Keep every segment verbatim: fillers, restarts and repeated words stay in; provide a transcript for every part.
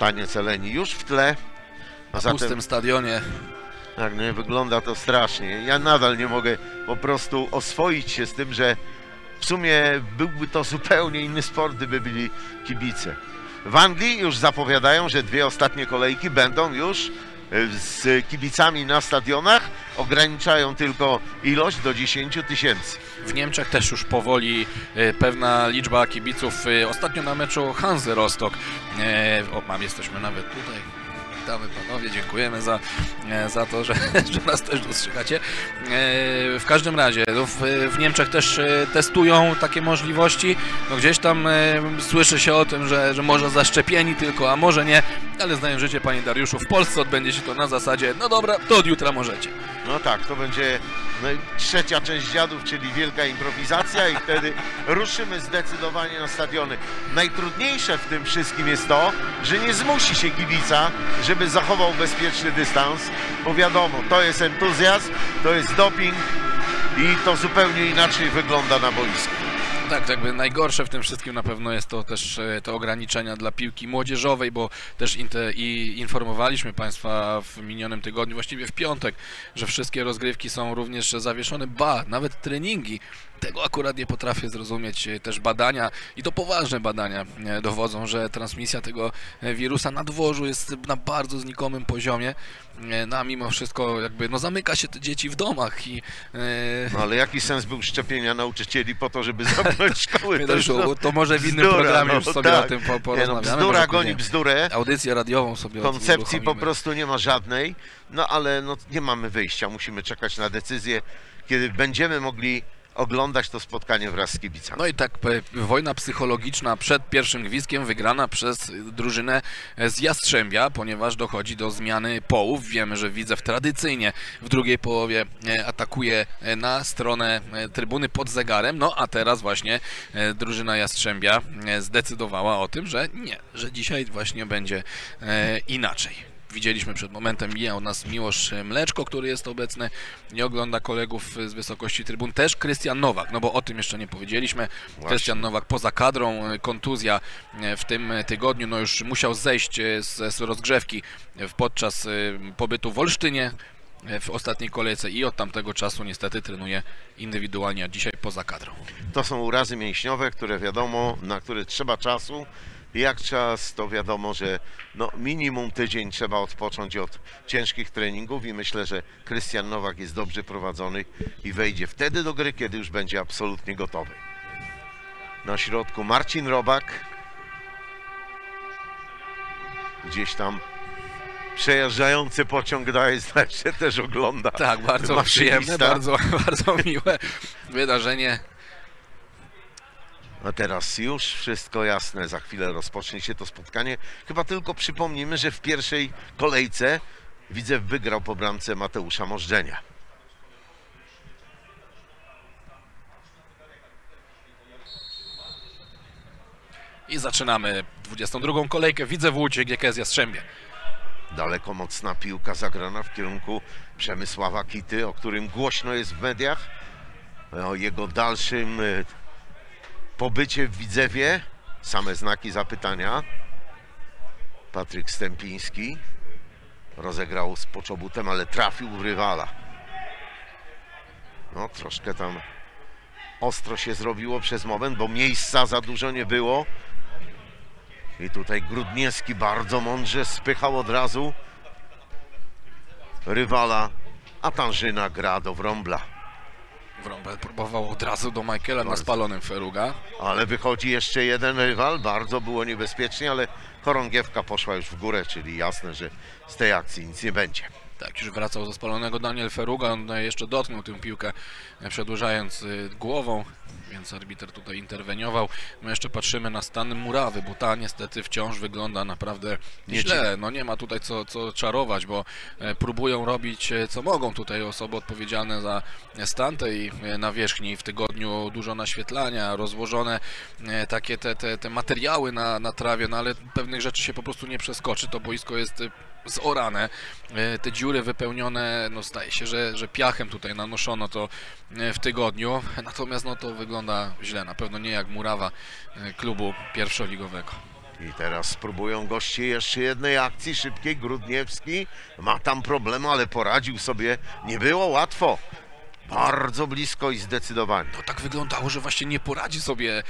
taniec Eleni już w tle. A zatem, w pustym stadionie. Tak, nie, wygląda to strasznie. Ja nadal nie mogę po prostu oswoić się z tym, że w sumie byłby to zupełnie inny sport, gdyby byli kibice. W Anglii już zapowiadają, że dwie ostatnie kolejki będą już z kibicami na stadionach. Ograniczają tylko ilość do dziesięciu tysięcy. W Niemczech też już powoli pewna liczba kibiców. Ostatnio na meczu Hanse Rostock. O, mam, jesteśmy nawet tutaj. Witamy panowie, dziękujemy za, za to, że, że nas też dostrzegacie. W każdym razie w, w Niemczech też testują takie możliwości. No gdzieś tam słyszy się o tym, że, że może zaszczepieni tylko, a może nie. Ale znają życie, panie Dariuszu, w Polsce odbędzie się to na zasadzie, no dobra, to od jutra możecie. No tak, to będzie no, trzecia część Dziadów, czyli wielka improwizacja i wtedy ruszymy zdecydowanie na stadiony. Najtrudniejsze w tym wszystkim jest to, że nie zmusi się kibica, żeby zachował bezpieczny dystans, bo wiadomo, to jest entuzjazm, to jest doping i to zupełnie inaczej wygląda na boisku. Tak, jakby najgorsze w tym wszystkim na pewno jest to też te ograniczenia dla piłki młodzieżowej, bo też i informowaliśmy Państwa w minionym tygodniu, właściwie w piątek, że wszystkie rozgrywki są również zawieszone, ba, nawet treningi. Tego akurat nie potrafię zrozumieć. Też badania, i to poważne badania, dowodzą, że transmisja tego wirusa na dworzu jest na bardzo znikomym poziomie. No a mimo wszystko jakby no zamyka się te dzieci w domach i... No ale jaki sens był szczepienia nauczycieli po to, żeby zamknąć szkoły? to, to może w innym bzdura, programie już sobie no, tak. o tym porozmawiamy. Nie, no, bzdura goni bzdurę. Audycję radiową sobie koncepcji po prostu nie ma żadnej. No ale no, nie mamy wyjścia. Musimy czekać na decyzję, kiedy będziemy mogli oglądać to spotkanie wraz z kibicami. No i tak wojna psychologiczna przed pierwszym gwizdkiem wygrana przez drużynę z Jastrzębia, ponieważ dochodzi do zmiany połów. Wiemy, że Widzew tradycyjnie w drugiej połowie atakuje na stronę trybuny pod zegarem, no a teraz właśnie drużyna Jastrzębia zdecydowała o tym, że nie, że dzisiaj właśnie będzie inaczej. Widzieliśmy przed momentem, mijał nas Miłosz Mleczko, który jest obecny, nie ogląda kolegów z wysokości trybun. Też Krystian Nowak, no bo o tym jeszcze nie powiedzieliśmy. Właśnie. Krystian Nowak poza kadrą, kontuzja w tym tygodniu, no już musiał zejść z, z rozgrzewki podczas pobytu w Olsztynie w ostatniej kolejce i od tamtego czasu niestety trenuje indywidualnie, a dzisiaj poza kadrą. To są urazy mięśniowe, które wiadomo, na które trzeba czasu. Jak czas, to wiadomo, że no minimum tydzień trzeba odpocząć od ciężkich treningów i myślę, że Krystian Nowak jest dobrze prowadzony i wejdzie wtedy do gry, kiedy już będzie absolutnie gotowy. Na środku Marcin Robak. Gdzieś tam przejeżdżający pociąg daje znać, się też ogląda. Tak, bardzo maszynista. Przyjemne, bardzo, bardzo miłe wydarzenie. A teraz już wszystko jasne, za chwilę rozpocznie się to spotkanie. Chyba tylko przypomnimy, że w pierwszej kolejce Widzew wygrał po bramce Mateusza Możdżenia. I zaczynamy dwudziestą drugą kolejkę. Widzew Łódź, G K S Jastrzębie. Daleko mocna piłka zagrana w kierunku Przemysława Kity, o którym głośno jest w mediach. O jego dalszym pobycie w Widzewie, same znaki zapytania. Patryk Stępiński rozegrał z Poczobutem, ale trafił w rywala. No troszkę tam ostro się zrobiło przez moment, bo miejsca za dużo nie było. I tutaj Grudniewski bardzo mądrze spychał od razu rywala, a Tanżyna gra do Wrąbla. Wrąbel próbował od razu do Michaela na spalonym Feruga. Ale wychodzi jeszcze jeden rywal, bardzo było niebezpiecznie, ale chorągiewka poszła już w górę, czyli jasne, że z tej akcji nic nie będzie. Tak, już wracał ze spalonego Daniel Feruga, on jeszcze dotknął tę piłkę przedłużając głową, więc arbiter tutaj interweniował. My jeszcze patrzymy na stan murawy, bo ta niestety wciąż wygląda naprawdę źle. No nie ma tutaj co, co czarować, bo próbują robić co mogą tutaj osoby odpowiedzialne za stan tej nawierzchni. W tygodniu dużo naświetlania, rozłożone takie te, te, te materiały na, na trawie, no ale pewnych rzeczy się po prostu nie przeskoczy, to boisko jest zorane, te dziury wypełnione, no zdaje się, że, że piachem tutaj nanoszono to w tygodniu, natomiast no to wygląda źle, na pewno nie jak murawa klubu pierwszoligowego. I teraz spróbują goście jeszcze jednej akcji szybkiej. Grudniewski ma tam problem, ale poradził sobie. Nie było łatwo. Bardzo blisko i zdecydowanie. No tak wyglądało, że właśnie nie poradzi sobie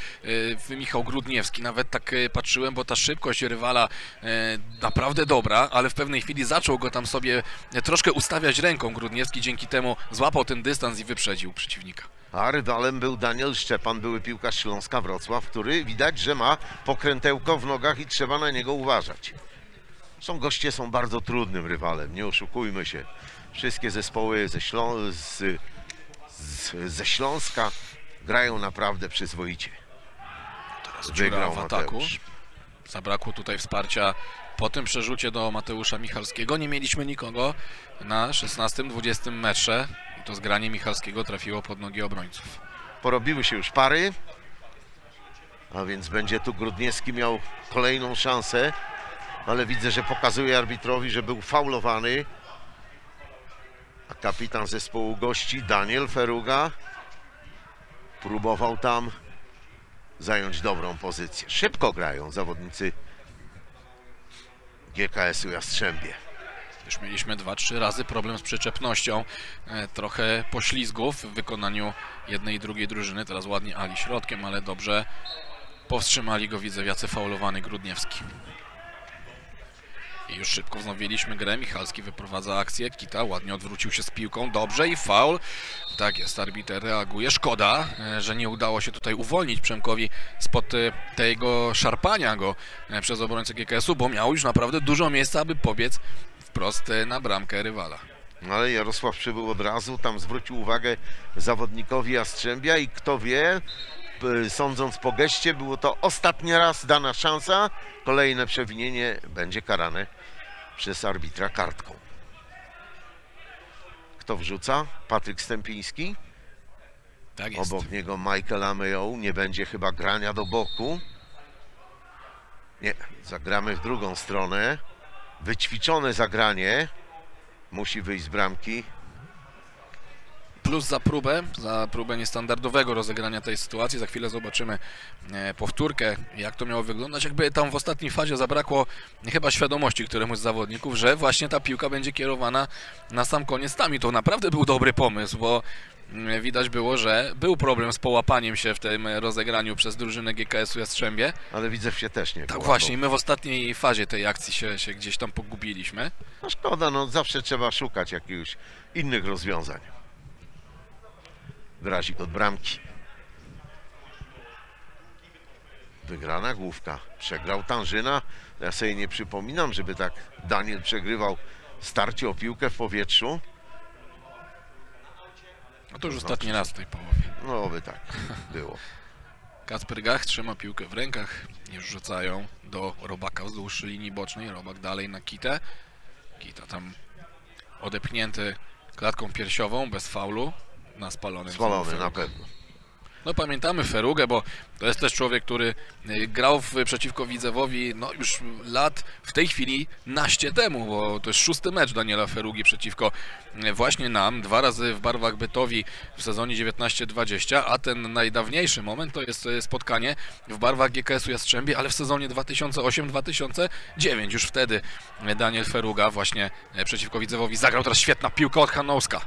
Michał Grudniewski. Nawet tak patrzyłem, bo ta szybkość rywala naprawdę dobra, ale w pewnej chwili zaczął go tam sobie troszkę ustawiać ręką Grudniewski. Dzięki temu złapał ten dystans i wyprzedził przeciwnika. A rywalem był Daniel Szczepan, były piłkarz Śląska Wrocław, który widać, że ma pokrętełko w nogach i trzeba na niego uważać. Są goście, są bardzo trudnym rywalem, nie oszukujmy się. Wszystkie zespoły ze Ślą z ze Śląska grają naprawdę przyzwoicie. Teraz wygrał w ataku. Mateusz. Zabrakło tutaj wsparcia po tym przerzucie do Mateusza Michalskiego. Nie mieliśmy nikogo na szesnastym dwudziestym metrze. I to zgranie Michalskiego trafiło pod nogi obrońców. Porobiły się już pary. A więc będzie tu Grudniewski miał kolejną szansę. Ale widzę, że pokazuje arbitrowi, że był faulowany. A kapitan zespołu gości, Daniel Feruga, próbował tam zająć dobrą pozycję. Szybko grają zawodnicy G K S-u Jastrzębie. Już mieliśmy dwa trzy razy problem z przyczepnością. Trochę poślizgów w wykonaniu jednej i drugiej drużyny. Teraz ładnie Ali środkiem, ale dobrze powstrzymali go widzewiacy faulowany Grudniewski. I już szybko wznowiliśmy grę. Michalski wyprowadza akcję. Kita ładnie odwrócił się z piłką. Dobrze i faul. Tak jest, arbiter reaguje. Szkoda, że nie udało się tutaj uwolnić Przemkowi spod tego szarpania go przez obrońcę G K S-u, bo miał już naprawdę dużo miejsca, aby pobiec wprost na bramkę rywala. Ale Jarosław przybył od razu. Tam zwrócił uwagę zawodnikowi Jastrzębia i kto wie, sądząc po geście, było to ostatni raz dana szansa. Kolejne przewinienie będzie karane przez arbitra kartką. Kto wrzuca? Patryk Stępiński. Tak jest. Obok niego Michael Ameyaw. Nie będzie chyba grania do boku. Nie, zagramy w drugą stronę. Wyćwiczone zagranie. Musi wyjść z bramki. Plus za próbę, za próbę niestandardowego rozegrania tej sytuacji. Za chwilę zobaczymy powtórkę, jak to miało wyglądać. Jakby tam w ostatniej fazie zabrakło chyba świadomości któremuś z zawodników, że właśnie ta piłka będzie kierowana na sam koniec tam. I to naprawdę był dobry pomysł, bo widać było, że był problem z połapaniem się w tym rozegraniu przez drużynę G K S-u Jastrzębie. Ale Widzew się też nie połapał. Tak właśnie, my w ostatniej fazie tej akcji się, się gdzieś tam pogubiliśmy. No szkoda, no zawsze trzeba szukać jakichś innych rozwiązań. Drazik od bramki. Wygrana główka. Przegrał Tanżyna. Ja sobie nie przypominam, żeby tak Daniel przegrywał starcie o piłkę w powietrzu. No to już no, ostatni raz w tej połowie. No by tak było. Kacper Gach trzyma piłkę w rękach. Już rzucają do Robaka wzdłuż linii bocznej. Robak dalej na Kitę. Kita tam odepchnięty klatką piersiową, bez faulu. Na spalonym. Spalony na pewno. No pamiętamy Ferugę, bo to jest też człowiek, który grał w, przeciwko Widzewowi no już lat, w tej chwili naście temu, bo to jest szósty mecz Daniela Ferugi przeciwko właśnie nam. Dwa razy w barwach Bytowi w sezonie dziewiętnaście dwadzieścia, a ten najdawniejszy moment to jest spotkanie w barwach G K S-u Jastrzębie, ale w sezonie dwa tysiące ósmym dwa tysiące dziewiątym. Już wtedy Daniel Feruga właśnie przeciwko Widzewowi zagrał. Teraz świetna piłka od Hanouska.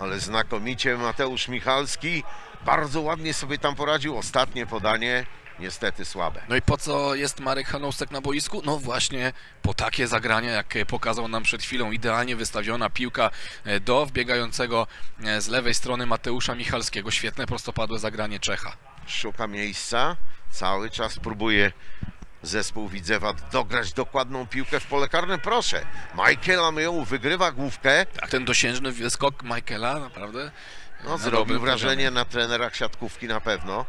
Ale znakomicie Mateusz Michalski bardzo ładnie sobie tam poradził. Ostatnie podanie niestety słabe. No i po co jest Marek Hanousek na boisku? No właśnie po takie zagrania, jak pokazał nam przed chwilą. Idealnie wystawiona piłka do wbiegającego z lewej strony Mateusza Michalskiego. Świetne prostopadłe zagranie Czecha. Szuka miejsca. Cały czas próbuje zespół Widzewa dograć dokładną piłkę w pole karne. Proszę, Michael Ameyaw wygrywa główkę. Tak, ten dosiężny skok Michaela naprawdę no, zrobił wrażenie na trenerach siatkówki na pewno.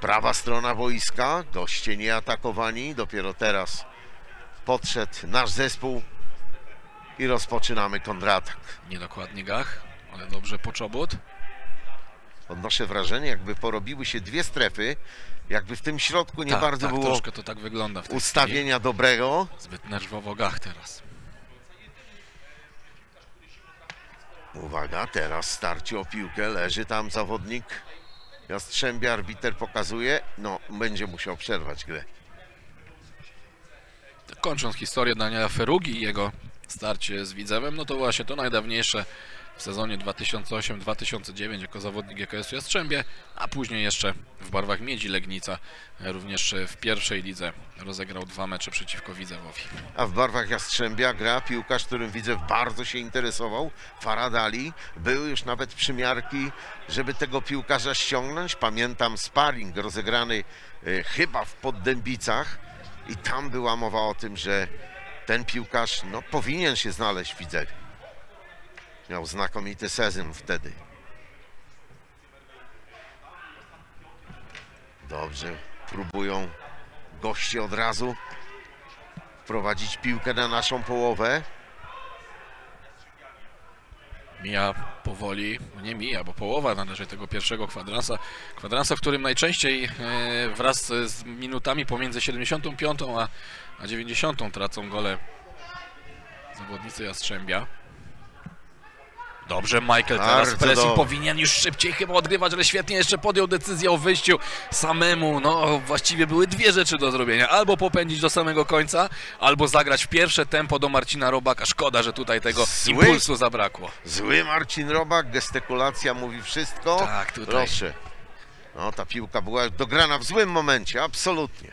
Prawa strona boiska, goście nieatakowani. Dopiero teraz podszedł nasz zespół i rozpoczynamy kontratak. Niedokładnie Gach, ale dobrze Poczobut. Odnoszę wrażenie, jakby porobiły się dwie strefy, jakby w tym środku nie tak, bardzo tak, było to tak wygląda w ustawienia chwili. Dobrego. Zbyt nerwowo Gach teraz. Uwaga, teraz starcie o piłkę, leży tam zawodnik Jastrzębia, arbiter pokazuje, no będzie musiał przerwać grę. kończąc historię Daniela Ferugi i jego starcie z Widzewem, no to właśnie to najdawniejsze w sezonie dwa tysiące ósmym dwa tysiące dziewiątym jako zawodnik G K S Jastrzębie, a później jeszcze w barwach Miedzi Legnica również w pierwszej lidze rozegrał dwa mecze przeciwko Widzewowi. A w barwach Jastrzębia gra piłkarz, którym Widzew bardzo się interesował, Farid Ali. Były już nawet przymiarki, żeby tego piłkarza ściągnąć. Pamiętam sparring rozegrany y, chyba w Poddębicach i tam była mowa o tym, że ten piłkarz no, powinien się znaleźć w Widzewie. Miał znakomity sezon wtedy. Dobrze, próbują goście od razu wprowadzić piłkę na naszą połowę. Mija powoli, nie mija, bo połowa należy tego pierwszego kwadransa. Kwadransa, w którym najczęściej wraz z minutami pomiędzy siedemdziesiątą piątą a dziewięćdziesiątą tracą gole zawodnicy Jastrzębia. Dobrze, Michael teraz presji powinien już szybciej chyba odgrywać, ale świetnie jeszcze podjął decyzję o wyjściu samemu. No właściwie były dwie rzeczy do zrobienia. Albo popędzić do samego końca, albo zagrać w pierwsze tempo do Marcina Robaka. Szkoda, że tutaj tego Zły. impulsu zabrakło. Zły Marcin Robak, gestykulacja mówi wszystko. Tak, tutaj. Proszę. No ta piłka była dograna w złym momencie, absolutnie.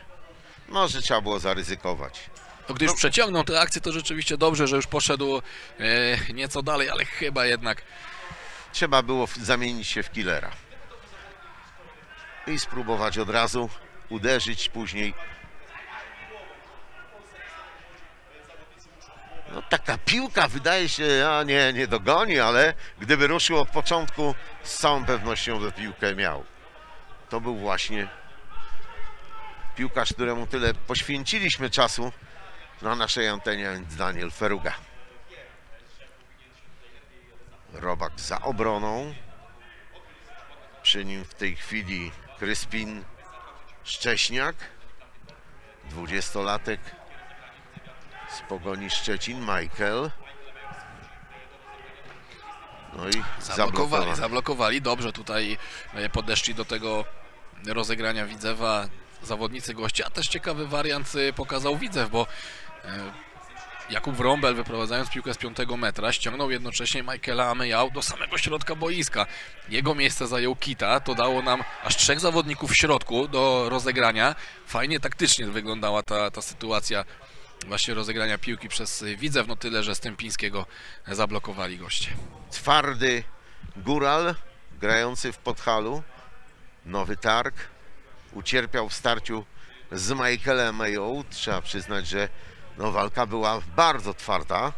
Może trzeba było zaryzykować. No, gdy już przeciągnął tę akcję, to rzeczywiście dobrze, że już poszedł e, nieco dalej, ale chyba jednak trzeba było zamienić się w killera i spróbować od razu uderzyć później. No taka piłka wydaje się, a nie, nie dogoni, ale gdyby ruszył od początku, z całą pewnością tę piłkę miał. To był właśnie piłkarz, któremu tyle poświęciliśmy czasu na naszej antenie, Daniel Feruga. Robak za obroną. Przy nim w tej chwili Kryspin Szcześniak, dwudziestolatek z Pogoni Szczecin, Michael. No i zablokowali, zablokowali. Dobrze tutaj podeszli do tego rozegrania Widzewa zawodnicy gości, a też ciekawy wariant pokazał Widzew, bo Jakub Wrąbel, wyprowadzając piłkę z piątego metra, ściągnął jednocześnie Michaela Ameyaw do samego środka boiska. Jego miejsce zajął Kita, to dało nam aż trzech zawodników w środku do rozegrania. Fajnie taktycznie wyglądała ta, ta sytuacja właśnie rozegrania piłki przez Widzew, no tyle, że Stępińskiego zablokowali goście. Twardy góral grający w Podhalu, Nowy Targ, ucierpiał w starciu z Michaelem Ameyaw. Trzeba przyznać, że no, walka była bardzo twarda.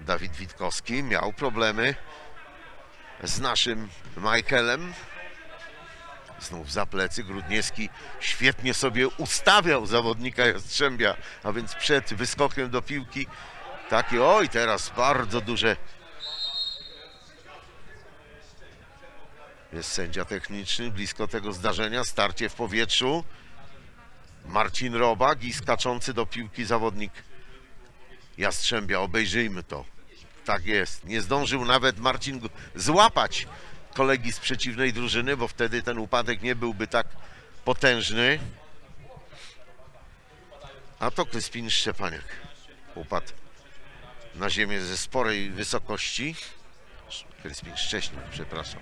Dawid Witkowski miał problemy z naszym Michaelem. Znów za plecy Grudniewski świetnie sobie ustawiał zawodnika Jastrzębia, a więc przed wyskokiem do piłki takie oj, teraz bardzo duże. Jest sędzia techniczny, blisko tego zdarzenia, starcie w powietrzu. Marcin Robak i skaczący do piłki zawodnik Jastrzębia. Obejrzyjmy to. Tak jest. Nie zdążył nawet Marcin złapać kolegi z przeciwnej drużyny, bo wtedy ten upadek nie byłby tak potężny. A to Kryspin Szczepaniak upadł na ziemię ze sporej wysokości. Kryspin Szcześniak, przepraszam.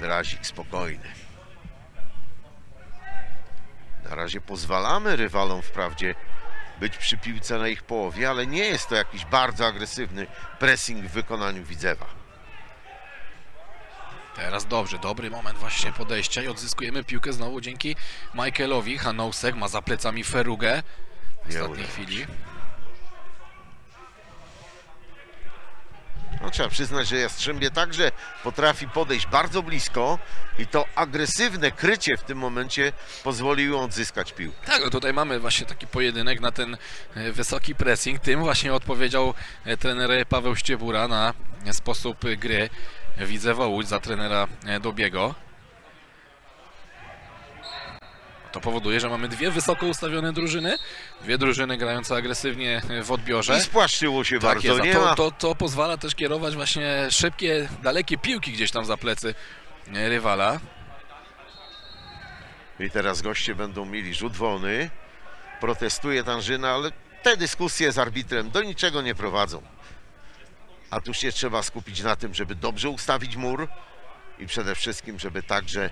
Drazik spokojny. Na razie pozwalamy rywalom wprawdzie być przy piłce na ich połowie, ale nie jest to jakiś bardzo agresywny pressing w wykonaniu Widzewa. Teraz dobrze, dobry moment właśnie podejścia i odzyskujemy piłkę znowu dzięki Michaelowi. Hanousek ma za plecami Ferugę w ostatniej chwili. No, trzeba przyznać, że Jastrzębie także potrafi podejść bardzo blisko i to agresywne krycie w tym momencie pozwoliło odzyskać piłkę. Tak, no tutaj mamy właśnie taki pojedynek na ten wysoki pressing. Tym właśnie odpowiedział trener Paweł Ściebura na sposób gry Widzewa Łódź za trenera Dobiego. To powoduje, że mamy dwie wysoko ustawione drużyny, dwie drużyny grające agresywnie w odbiorze. I spłaszczyło się tak bardzo. Jest, to, to, to pozwala też kierować właśnie szybkie, dalekie piłki gdzieś tam za plecy rywala. I teraz goście będą mieli rzut wolny. Protestuje Tanżyna, ale te dyskusje z arbitrem do niczego nie prowadzą. A tu się trzeba skupić na tym, żeby dobrze ustawić mur i przede wszystkim, żeby także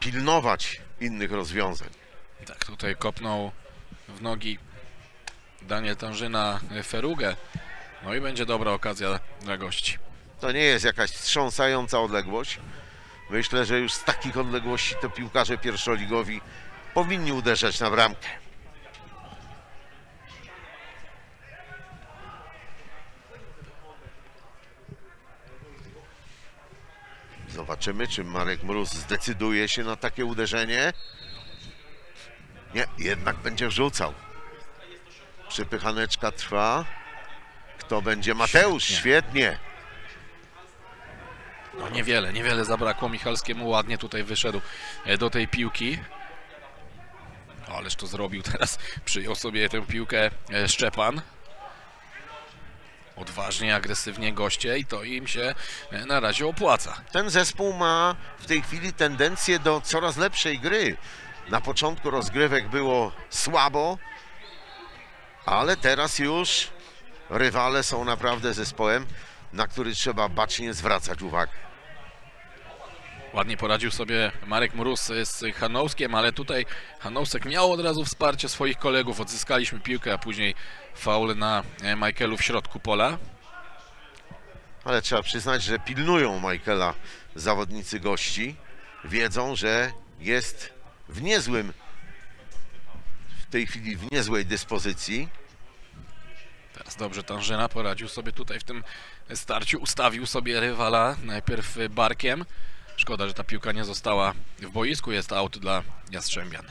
pilnować innych rozwiązań. Tak, tutaj kopnął w nogi Daniel Tanżyna Ferugę. No i będzie dobra okazja dla gości. To nie jest jakaś wstrząsająca odległość. Myślę, że już z takich odległości to piłkarze pierwszoligowi powinni uderzać na bramkę. Zobaczymy, czy Marek Mróz zdecyduje się na takie uderzenie. Nie, jednak będzie rzucał. Przypychaneczka trwa. Kto będzie? Mateusz, świetnie. świetnie. No niewiele, niewiele zabrakło. Michalskiemu ładnie tutaj wyszedł do tej piłki. Ależ to zrobił teraz. Przyjął sobie tę piłkę Szczepan. Odważnie, agresywnie goście i to im się na razie opłaca. Ten zespół ma w tej chwili tendencję do coraz lepszej gry. Na początku rozgrywek było słabo, ale teraz już rywale są naprawdę zespołem, na który trzeba bacznie zwracać uwagę. Ładnie poradził sobie Marek Mróz z Hanouskiem, ale tutaj Hanousek miał od razu wsparcie swoich kolegów. Odzyskaliśmy piłkę, a później faul na Michaelu w środku pola. Ale trzeba przyznać, że pilnują Michaela zawodnicy gości. Wiedzą, że jest w niezłym, w tej chwili w niezłej dyspozycji. Teraz dobrze Tanżyna poradził sobie tutaj w tym starciu. Ustawił sobie rywala najpierw barkiem. Szkoda, że ta piłka nie została w boisku. Jest out dla Jastrzębian.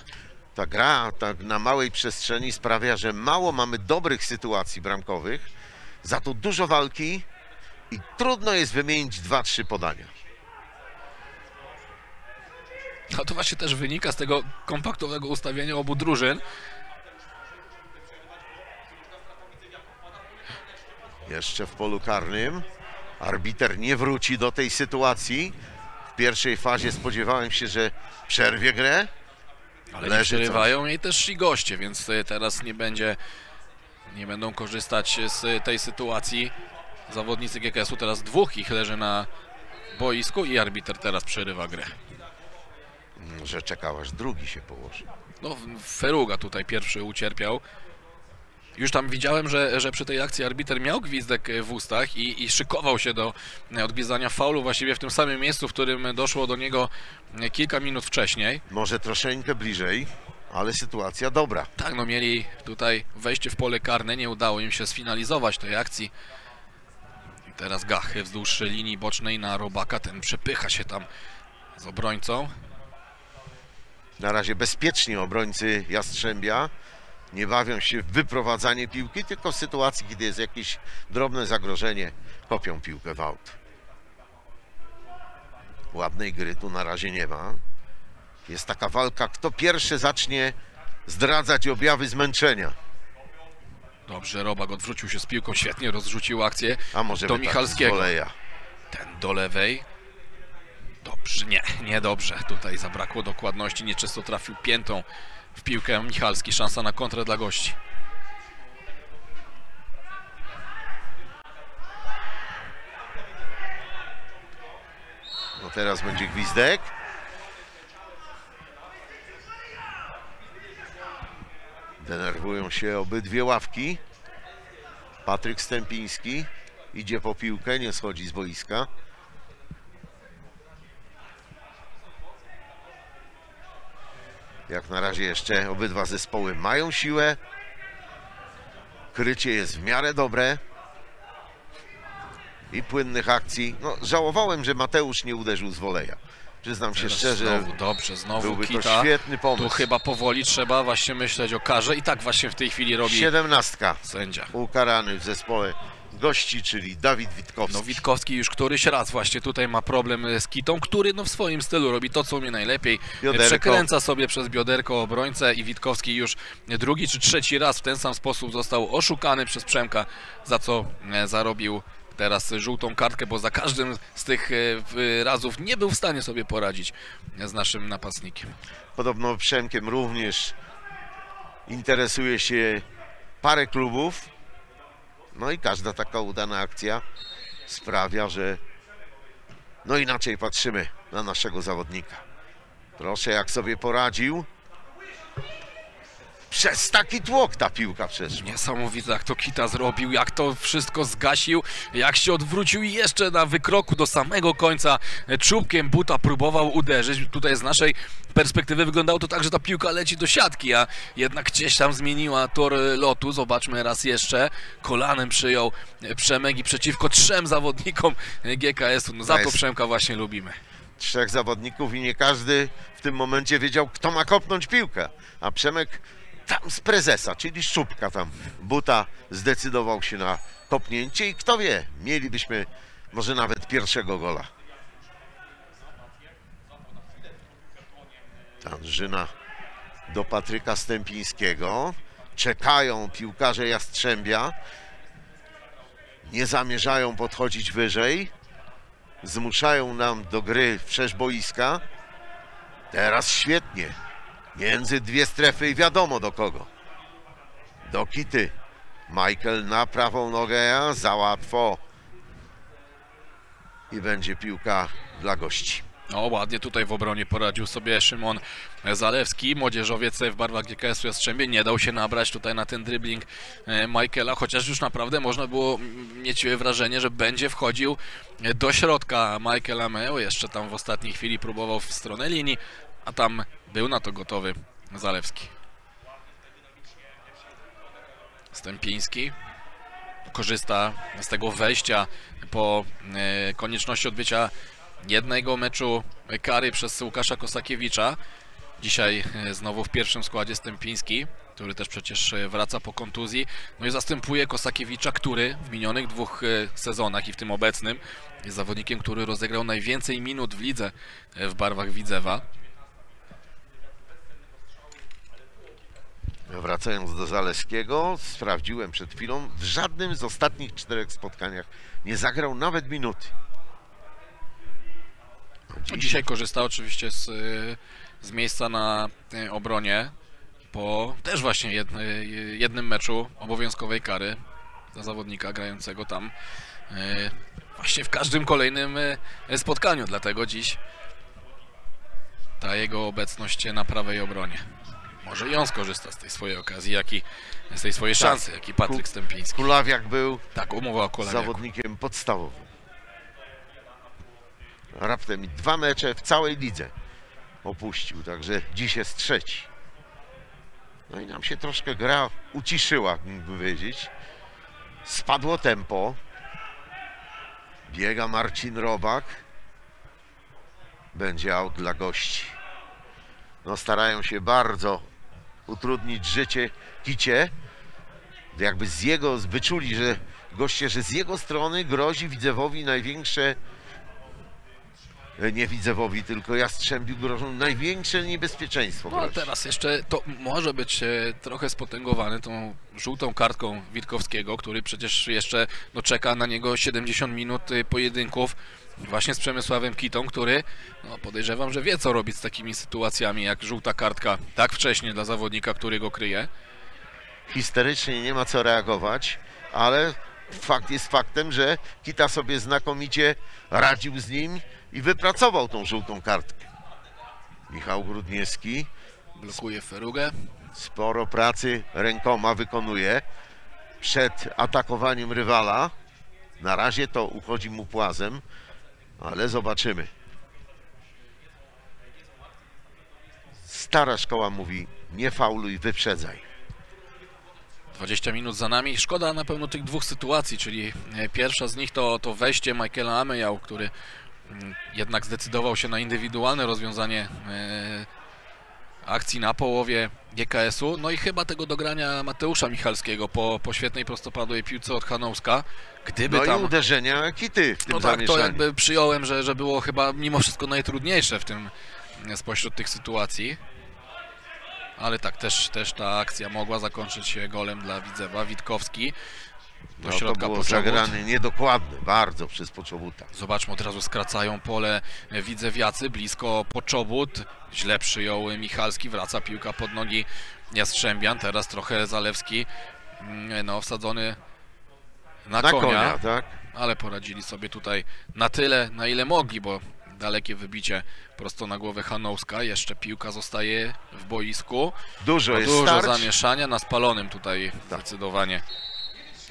Ta gra tak na małej przestrzeni sprawia, że mało mamy dobrych sytuacji bramkowych. Za to dużo walki i trudno jest wymienić dwa trzy podania. No to właśnie też wynika z tego kompaktowego ustawienia obu drużyn. Jeszcze w polu karnym. Arbiter nie wróci do tej sytuacji. W pierwszej fazie spodziewałem się, że przerwie grę. Ale nie przerywają jej też i goście, więc teraz nie będzie, nie będą korzystać z tej sytuacji. Zawodnicy G K S-u, teraz dwóch ich leży na boisku i arbiter teraz przerywa grę. Że czekał, aż drugi się położy. No, Feruga tutaj pierwszy ucierpiał. Już tam widziałem, że, że przy tej akcji arbiter miał gwizdek w ustach i, i szykował się do odgwizdania faulu właściwie w tym samym miejscu, w którym doszło do niego kilka minut wcześniej. Może troszeczkę bliżej, ale sytuacja dobra. Tak, no mieli tutaj wejście w pole karne, nie udało im się sfinalizować tej akcji. I teraz Gach wzdłuż linii bocznej na Robaka, ten przepycha się tam z obrońcą. Na razie bezpiecznie obrońcy Jastrzębia nie bawią się w wyprowadzanie piłki, tylko w sytuacji, kiedy jest jakieś drobne zagrożenie, kopią piłkę w aut. Ładnej gry tu na razie nie ma. Jest taka walka, kto pierwszy zacznie zdradzać objawy zmęczenia. Dobrze, Robak odwrócił się z piłką, świetnie rozrzucił akcję A może do Michalskiego. Ten do lewej. Dobrze, nie, niedobrze. Tutaj zabrakło dokładności, nieczysto trafił piętą w piłkę Michalski. Szansa na kontrę dla gości. No teraz będzie gwizdek. Denerwują się obydwie ławki. Patryk Stępiński idzie po piłkę, nie schodzi z boiska. Jak na razie jeszcze obydwa zespoły mają siłę. Krycie jest w miarę dobre. I płynnych akcji. No, żałowałem, że Mateusz nie uderzył z woleja. Przyznam się teraz szczerze, znowu, dobrze, znowu byłby Kita. To świetny pomysł. Tu chyba powoli trzeba właśnie myśleć o karze. I tak właśnie w tej chwili robi siedemnastka. Sędzia. Ukarany w zespole gości, czyli Dawid Witkowski. No Witkowski już któryś raz właśnie tutaj ma problem z Kitą, który no w swoim stylu robi to, co umie najlepiej. Bioderko. Przekręca sobie przez bioderko obrońcę i Witkowski już drugi czy trzeci raz w ten sam sposób został oszukany przez Przemka, za co zarobił teraz żółtą kartkę, bo za każdym z tych razów nie był w stanie sobie poradzić z naszym napastnikiem. Podobno Przemkiem również interesuje się parę klubów. No i każda taka udana akcja sprawia, że no inaczej patrzymy na naszego zawodnika. Proszę, jak sobie poradził. Przez taki tłok ta piłka przeszła. Niesamowite, jak to Kita zrobił, jak to wszystko zgasił, jak się odwrócił i jeszcze na wykroku do samego końca czubkiem buta próbował uderzyć. Tutaj z naszej perspektywy wyglądało to tak, że ta piłka leci do siatki, a jednak gdzieś tam zmieniła tor lotu. Zobaczmy raz jeszcze. Kolanem przyjął Przemek i przeciwko trzem zawodnikom G K S-u. No za to Przemka właśnie lubimy. Trzech zawodników i nie każdy w tym momencie wiedział, kto ma kopnąć piłkę, a Przemek tam z prezesa, czyli szczupka tam buta, zdecydował się na kopnięcie i kto wie, mielibyśmy może nawet pierwszego gola. Tanżyna do Patryka Stępińskiego. Czekają piłkarze Jastrzębia. Nie zamierzają podchodzić wyżej. Zmuszają nam do gry w boiska. Teraz świetnie. Między dwie strefy i wiadomo do kogo. Do Kity. Michael na prawą nogę, a za łatwo. I będzie piłka dla gości. No ładnie tutaj w obronie poradził sobie Szymon Zalewski, młodzieżowiec w barwach G K S-u Jastrzębie. Nie dał się nabrać tutaj na ten dribbling Michaela, chociaż już naprawdę można było mieć wrażenie, że będzie wchodził do środka. Michael Ameyaw jeszcze tam w ostatniej chwili próbował w stronę linii, a tam był na to gotowy Zalewski. Stępiński korzysta z tego wejścia po konieczności odbycia jednego meczu kary przez Łukasza Kosakiewicza. Dzisiaj znowu w pierwszym składzie Stępiński, który też przecież wraca po kontuzji. No i zastępuje Kosakiewicza, który w minionych dwóch sezonach i w tym obecnym jest zawodnikiem, który rozegrał najwięcej minut w lidze w barwach Widzewa. Wracając do Zaleskiego, sprawdziłem przed chwilą, w żadnym z ostatnich czterech spotkaniach nie zagrał nawet minuty. Dziś... Dzisiaj korzysta oczywiście z, z miejsca na obronie po też właśnie jedny, jednym meczu obowiązkowej kary dla zawodnika grającego tam właśnie w każdym kolejnym spotkaniu. Dlatego dziś ta jego obecność na prawej obronie. Może i on skorzysta z tej swojej okazji, jak i z tej swojej szansy, jak i Patryk Stępiński. Kulawiak był tak, umowa o Kulawiaku. Zawodnikiem podstawowym. Raptem i dwa mecze w całej lidze opuścił, także dziś jest trzeci. No i nam się troszkę gra uciszyła, mógłbym powiedzieć. Spadło tempo. Biega Marcin Robak. Będzie aut dla gości. No starają się bardzo utrudnić życie Kicie. Jakby z jego, wyczuli, że goście, że z jego strony grozi Widzewowi największe, nie Widzewowi, tylko Jastrzębiu grożą największe niebezpieczeństwo. No a teraz jeszcze to może być trochę spotęgowane tą żółtą kartką Witkowskiego, który przecież jeszcze no, czeka na niego siedemdziesiąt minut pojedynków właśnie z Przemysławem Kitą, który no, podejrzewam, że wie co robić z takimi sytuacjami jak żółta kartka tak wcześnie dla zawodnika, który go kryje. Histerycznie nie ma co reagować, ale fakt jest faktem, że Kita sobie znakomicie radził z nim i wypracował tą żółtą kartkę. Michał Grudniewski blokuje Ferugę. Sporo pracy rękoma wykonuje przed atakowaniem rywala. Na razie to uchodzi mu płazem, ale zobaczymy. Stara szkoła mówi, nie fauluj, wyprzedzaj. dwadzieścia minut za nami. Szkoda na pewno tych dwóch sytuacji, czyli pierwsza z nich to, to wejście Michaela Ameyaw, który jednak zdecydował się na indywidualne rozwiązanie akcji na połowie G K S-u. No i chyba tego dogrania Mateusza Michalskiego po, po świetnej prostopadłej piłce od Hanouska. Gdyby no tam... i uderzenia Kity w tym no tak, to jakby przyjąłem, że, że było chyba mimo wszystko najtrudniejsze w tym spośród tych sytuacji. Ale tak, też, też ta akcja mogła zakończyć się golem dla Widzewa. Witkowski Do no, środka to było zagrany niedokładny, bardzo przez Poczobuta. Zobaczmy, od razu skracają pole widzewiacy, blisko Poczobut. Źle przyjął Michalski, wraca piłka pod nogi Jastrzębian. Teraz trochę Zalewski, no, wsadzony na, na konia, konia tak? Ale poradzili sobie tutaj na tyle, na ile mogli, bo dalekie wybicie prosto na głowę Hanouska. Jeszcze piłka zostaje w boisku. Dużo, no, jest dużo zamieszania, na spalonym tutaj tak. Zdecydowanie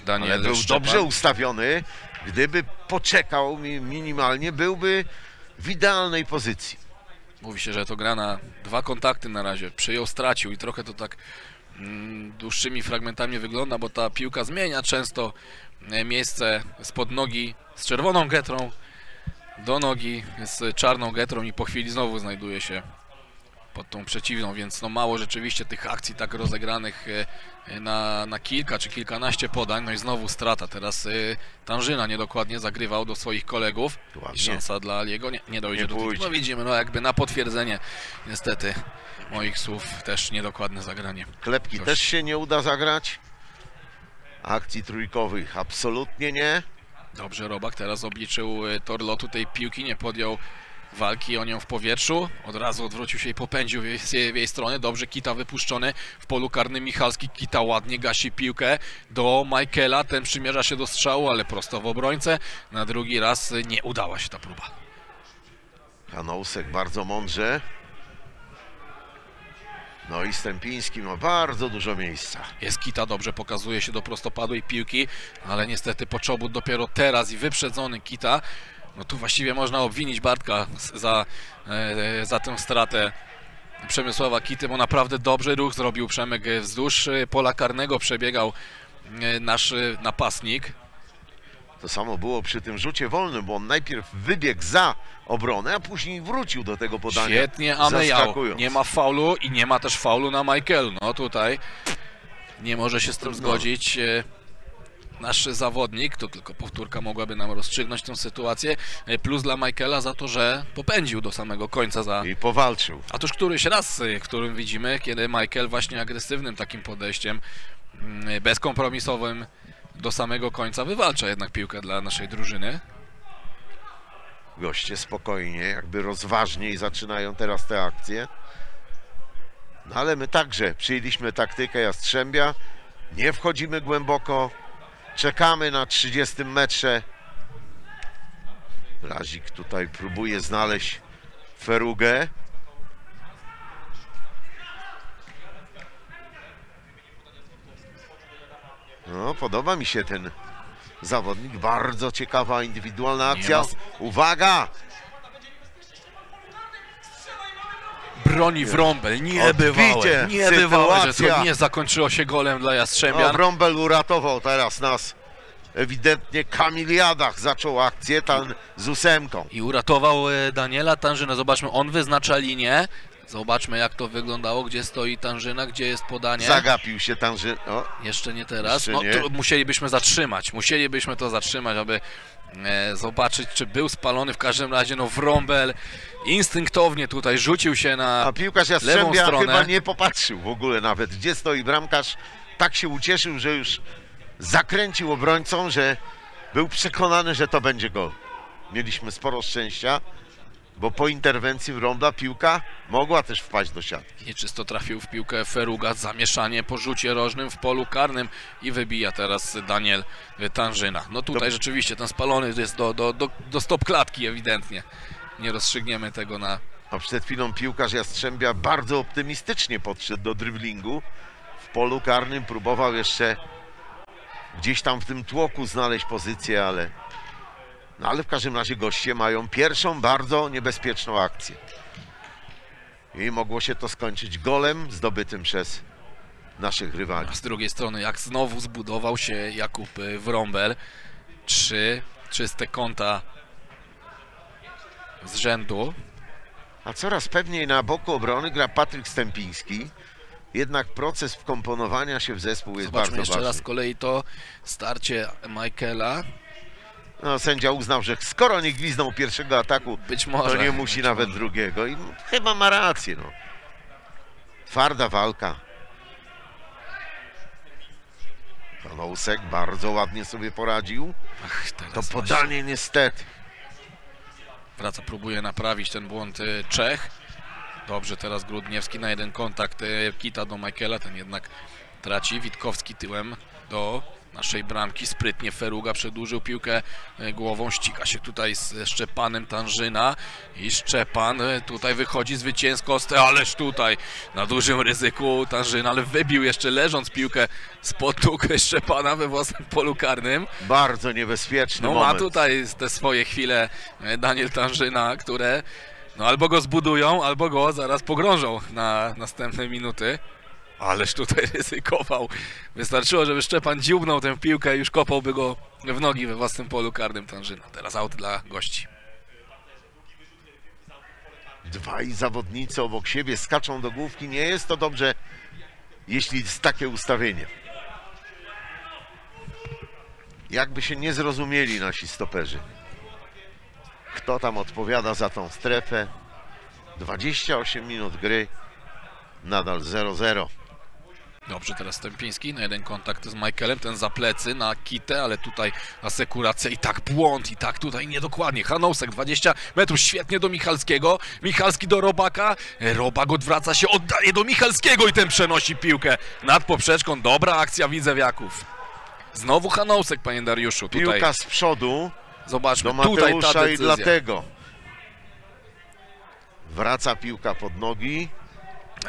Daniel, ale był Szczepan dobrze ustawiony. Gdyby poczekał minimalnie, byłby w idealnej pozycji. Mówi się, że to gra na dwa kontakty na razie. Przyjął, stracił i trochę to tak mm, dłuższymi fragmentami wygląda, bo ta piłka zmienia często miejsce spod nogi z czerwoną getrą do nogi z czarną getrą i po chwili znowu znajduje się pod tą przeciwną, więc no mało rzeczywiście tych akcji tak rozegranych na, na kilka czy kilkanaście podań. No i znowu strata. Teraz Tanżyna niedokładnie zagrywał do swoich kolegów. I szansa dla Aliego, nie, nie dojdzie nie do tego. No widzimy, no jakby na potwierdzenie niestety moich słów też niedokładne zagranie. Klepki Coś. też się nie uda zagrać. Akcji trójkowych absolutnie nie. Dobrze Robak teraz obliczył tor lotu tej piłki, nie podjął walki o nią w powietrzu, od razu odwrócił się i popędził z jej, w jej stronę. Dobrze, Kita wypuszczony w polu karnym Michalski. Kita ładnie gasi piłkę do Michaela, ten przymierza się do strzału, ale prosto w obrońcę. Na drugi raz nie udała się ta próba. Hanousek bardzo mądrze. No i Stępiński ma bardzo dużo miejsca. Jest Kita, dobrze pokazuje się do prostopadłej piłki, ale niestety Poczobut dopiero teraz i wyprzedzony Kita. No tu właściwie można obwinić Bartka za, za tę stratę Przemysława Kity, bo naprawdę dobry ruch zrobił Przemek. Wzdłuż pola karnego przebiegał nasz napastnik. To samo było przy tym rzucie wolnym, bo on najpierw wybiegł za obronę, a później wrócił do tego podania. Świetnie Ameyaw. Nie ma faulu i nie ma też faulu na Michaelu. No tutaj nie może się z tym zgodzić nasz zawodnik, to tylko powtórka mogłaby nam rozstrzygnąć tę sytuację. Plus dla Michaela za to, że popędził do samego końca za... i powalczył. A toż któryś raz, w którym widzimy, kiedy Michael właśnie agresywnym takim podejściem, bezkompromisowym, do samego końca wywalcza jednak piłkę dla naszej drużyny. Goście spokojnie, jakby rozważniej zaczynają teraz te akcje. No ale my także przyjęliśmy taktykę Jastrzębia. Nie wchodzimy głęboko. Czekamy na trzydziestym metrze. Drazik tutaj próbuje znaleźć Ferugę. No, podoba mi się ten zawodnik. Bardzo ciekawa indywidualna akcja. Uwaga! Broni Wrąbel, niebywałe, niebywałe, że to nie zakończyło się golem dla Jastrzębian. No, Wrąbel uratował teraz nas ewidentnie. Kamil Jadach zaczął akcję tam z ósemką. I uratował Daniela Tanżyna. Zobaczmy, on wyznacza linię. Zobaczmy, jak to wyglądało, gdzie stoi Tanżyna, gdzie jest podanie. Zagapił się Tanżyna. Jeszcze nie teraz. Jeszcze nie. No, musielibyśmy zatrzymać, musielibyśmy to zatrzymać, aby e, zobaczyć, czy był spalony. W każdym razie, no Wrąbel instynktownie tutaj rzucił się na A piłkarz Jastrzębia chyba nie popatrzył w ogóle nawet, gdzie stoi bramkarz. Tak się ucieszył, że już zakręcił obrońcą, że był przekonany, że to będzie gol. Mieliśmy sporo szczęścia, bo po interwencji Wrąbla piłka mogła też wpaść do siatki. Nieczysto trafił w piłkę Feruga, zamieszanie po rzucie rożnym w polu karnym i wybija teraz Daniel Tanżyna. No tutaj do... rzeczywiście ten spalony jest do, do, do, do stop klatki ewidentnie. Nie rozstrzygniemy tego na... A przed chwilą piłkarz Jastrzębia bardzo optymistycznie podszedł do driblingu. W polu karnym próbował jeszcze gdzieś tam w tym tłoku znaleźć pozycję, ale... No ale w każdym razie goście mają pierwszą bardzo niebezpieczną akcję. I mogło się to skończyć golem zdobytym przez naszych rywali. A z drugiej strony, jak znowu zbudował się Jakub Wrąbel. Trzy czyste kąta z rzędu. A coraz pewniej na boku obrony gra Patryk Stępiński. Jednak proces wkomponowania się w zespół jest bardzo ważny. Zobaczmy jeszcze raz z kolei to starcie Michaela. No, sędzia uznał, że skoro nie gwizdnął pierwszego ataku, być może, to nie musi nawet może. drugiego. I chyba ma rację. No. Twarda walka. Hanousek bardzo ładnie sobie poradził. Ach, to podanie właśnie. Niestety. Praca próbuje naprawić ten błąd Czech. Dobrze teraz Grudniewski na jeden kontakt Kita do Michaela. Ten jednak traci. Witkowski tyłem do naszej bramki. Sprytnie Feruga przedłużył piłkę głową. Ściga się tutaj z Szczepanem Tanżyna. I Szczepan tutaj wychodzi zwycięsko. Ależ tutaj na dużym ryzyku Tanżyna, ale wybił jeszcze leżąc piłkę spod nóg Szczepana we własnym polu karnym. Bardzo niebezpieczny no, moment. Ma tutaj te swoje chwile Daniel Tanżyna, które no, albo go zbudują, albo go zaraz pogrążą na następne minuty. Ależ tutaj ryzykował. Wystarczyło, żeby Szczepan dziubnął tę piłkę i już kopałby go w nogi we własnym polu karnym Tanżyna. Teraz aut dla gości. Dwaj zawodnicy obok siebie skaczą do główki. Nie jest to dobrze, jeśli jest takie ustawienie. Jakby się nie zrozumieli nasi stoperzy. Kto tam odpowiada za tą strefę? dwadzieścia osiem minut gry. Nadal zero zero. Dobrze, teraz Stępiński na jeden kontakt z Michaelem, ten za plecy na Kitę, ale tutaj asekuracja i tak błąd, i tak tutaj niedokładnie. Hanousek dwadzieścia metrów, świetnie do Michalskiego, Michalski do Robaka, Robak odwraca się, oddaje do Michalskiego i ten przenosi piłkę nad poprzeczką. Dobra akcja Widzewiaków. Znowu Hanousek, panie Dariuszu. Tutaj. Piłka z przodu. Zobaczmy, do tutaj ta decyzja. I dlatego wraca piłka pod nogi.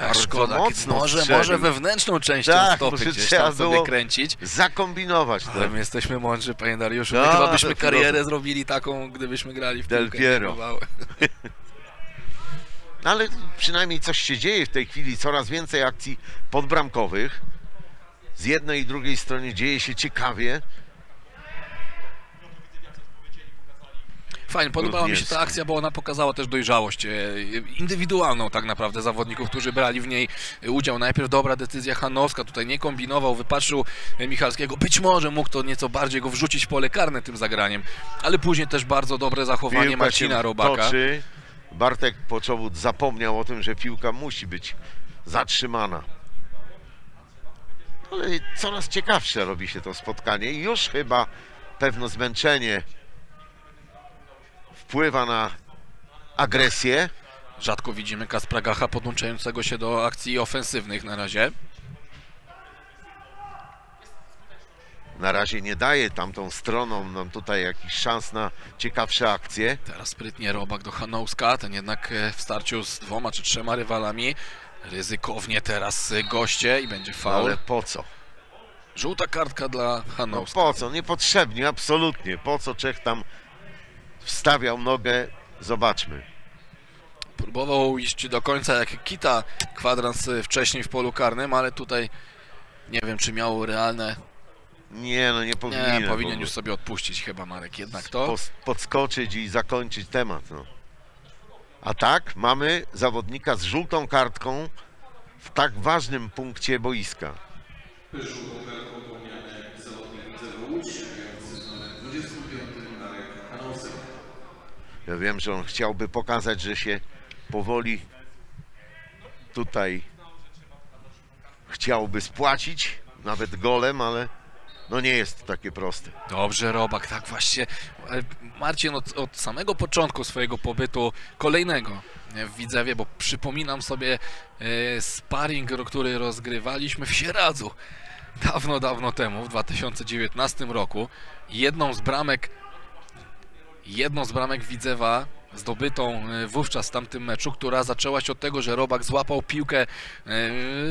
A szkoda, może, może wewnętrzną częścią tak, stopy gdzieś tam sobie było kręcić. Zakombinować. Ale tak. My jesteśmy mądrzy, panie Dariuszu. My chyba byśmy karierę zrobili taką, gdybyśmy grali w Del Piero. No ale przynajmniej coś się dzieje w tej chwili. Coraz więcej akcji podbramkowych. Z jednej i drugiej strony dzieje się ciekawie. Fajnie, podobała mi się ta akcja, bo ona pokazała też dojrzałość indywidualną tak naprawdę zawodników, którzy brali w niej udział. Najpierw dobra decyzja Hanowska, tutaj nie kombinował, wypatrzył Michalskiego. Być może mógł to nieco bardziej go wrzucić w pole karne tym zagraniem, ale później też bardzo dobre zachowanie piłka Marcina Robaka. Toczy. Bartek Poczobut zapomniał o tym, że piłka musi być zatrzymana. Ale coraz ciekawsze robi się to spotkanie i już chyba pewne zmęczenie wpływa na agresję. Rzadko widzimy Kacpra Gacha podłączającego się do akcji ofensywnych na razie. Na razie nie daje tamtą stroną nam tutaj jakichś szans na ciekawsze akcje. Teraz sprytnie Robak do Hanouska, ten jednak w starciu z dwoma czy trzema rywalami. Ryzykownie teraz goście i będzie faul. Ale po co? Żółta kartka dla Hanouska. No po co? Niepotrzebnie, absolutnie. Po co Czech tam wstawiał nogę, zobaczmy. Próbował iść do końca jak Kita kwadrans wcześniej w polu karnym, ale tutaj nie wiem, czy miał realne. Nie, no nie powinien. Nie, powinien już sobie odpuścić chyba Marek, jednak to. Podskoczyć i zakończyć temat. No. A tak, mamy zawodnika z żółtą kartką w tak ważnym punkcie boiska. Żółtą kartką pomiany zawodnik Widzew Łódź, dwudziesty piąty. Ja wiem, że on chciałby pokazać, że się powoli tutaj chciałby spłacić, nawet golem, ale no nie jest to takie proste. Dobrze Robak, tak właśnie. Marcin od, od samego początku swojego pobytu kolejnego w Widzewie, bo przypominam sobie e, sparring, który rozgrywaliśmy w Sieradzu dawno, dawno temu, w dwa tysiące dziewiętnastym roku. Jedną z bramek Jedną z bramek Widzewa zdobytą wówczas w tamtym meczu, która zaczęła się od tego, że Robak złapał piłkę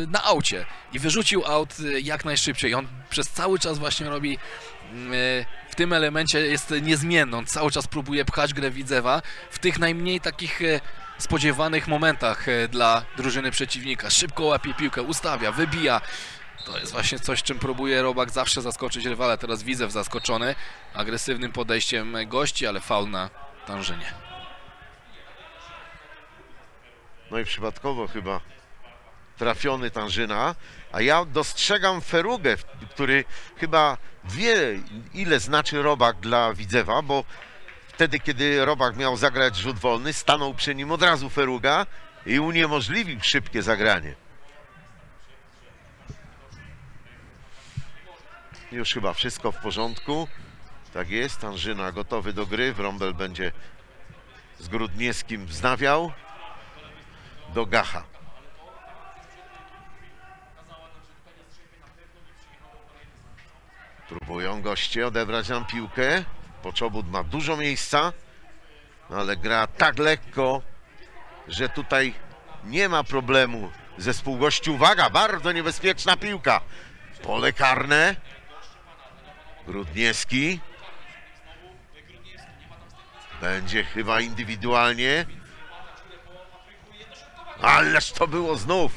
na aucie i wyrzucił aut jak najszybciej. On przez cały czas właśnie robi, w tym elemencie jest niezmienny. On cały czas próbuje pchać grę Widzewa w tych najmniej takich spodziewanych momentach dla drużyny przeciwnika. Szybko łapie piłkę, ustawia, wybija. To jest właśnie coś, czym próbuje Robak zawsze zaskoczyć rywala. Teraz Widzew zaskoczony agresywnym podejściem gości, ale faul na Tanżynie. No i przypadkowo chyba trafiony Tanżyna. A ja dostrzegam Ferugę, który chyba wie, ile znaczy Robak dla Widzewa, bo wtedy, kiedy Robak miał zagrać rzut wolny, stanął przy nim od razu Feruga i uniemożliwił szybkie zagranie. Już chyba wszystko w porządku. Tak jest, Tanżyna gotowy do gry. Wrąbel będzie z Grudniewskim wznawiał do Gacha. Próbują goście odebrać nam piłkę. Poczobut ma dużo miejsca, ale gra tak lekko, że tutaj nie ma problemu zespół gości. Uwaga, bardzo niebezpieczna piłka. Pole karne. Grudniewski. Będzie chyba indywidualnie. Ależ to było znów.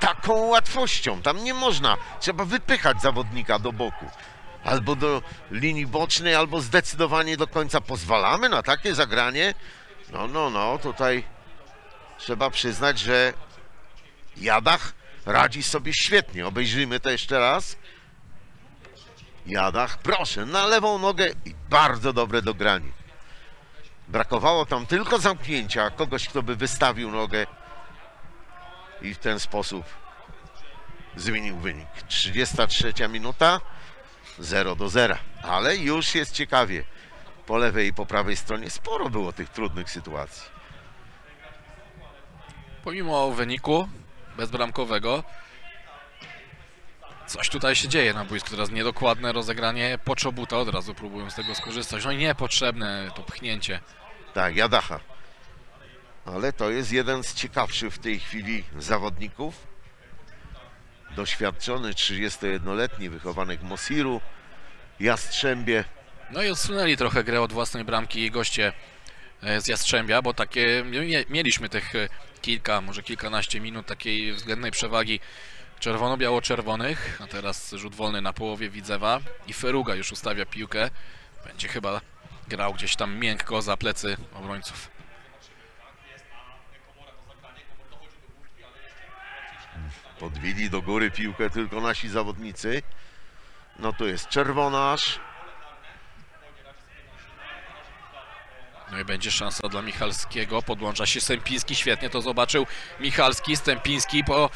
Taką łatwością. Tam nie można. Trzeba wypychać zawodnika do boku. Albo do linii bocznej, albo zdecydowanie do końca. Pozwalamy na takie zagranie. No, no, no. Tutaj trzeba przyznać, że Jadach radzi sobie świetnie. Obejrzyjmy to jeszcze raz. Jadach, proszę, na lewą nogę i bardzo dobre dogranie. Brakowało tam tylko zamknięcia, kogoś, kto by wystawił nogę i w ten sposób zmienił wynik. trzydziesta trzecia minuta, zero do zera, ale już jest ciekawie. Po lewej i po prawej stronie sporo było tych trudnych sytuacji. Pomimo wyniku bezbramkowego, coś tutaj się dzieje na boisku. Teraz niedokładne rozegranie Poczobuta, od razu próbują z tego skorzystać. No i niepotrzebne to pchnięcie. Tak, Jadacha. Ale to jest jeden z ciekawszych w tej chwili zawodników. Doświadczony, trzydziestojednoletni, wychowany w Mosiru, Jastrzębie. No i odsunęli trochę grę od własnej bramki goście z Jastrzębia, bo takie mieliśmy tych kilka, może kilkanaście minut takiej względnej przewagi czerwono-biało-czerwonych, a teraz rzut wolny na połowie Widzewa i Feruga już ustawia piłkę. Będzie chyba grał gdzieś tam miękko za plecy obrońców. Podbili do góry piłkę tylko nasi zawodnicy. No tu jest czerwonarz. No i będzie szansa dla Michalskiego, podłącza się Stępiński, świetnie to zobaczył Michalski, Stępiński po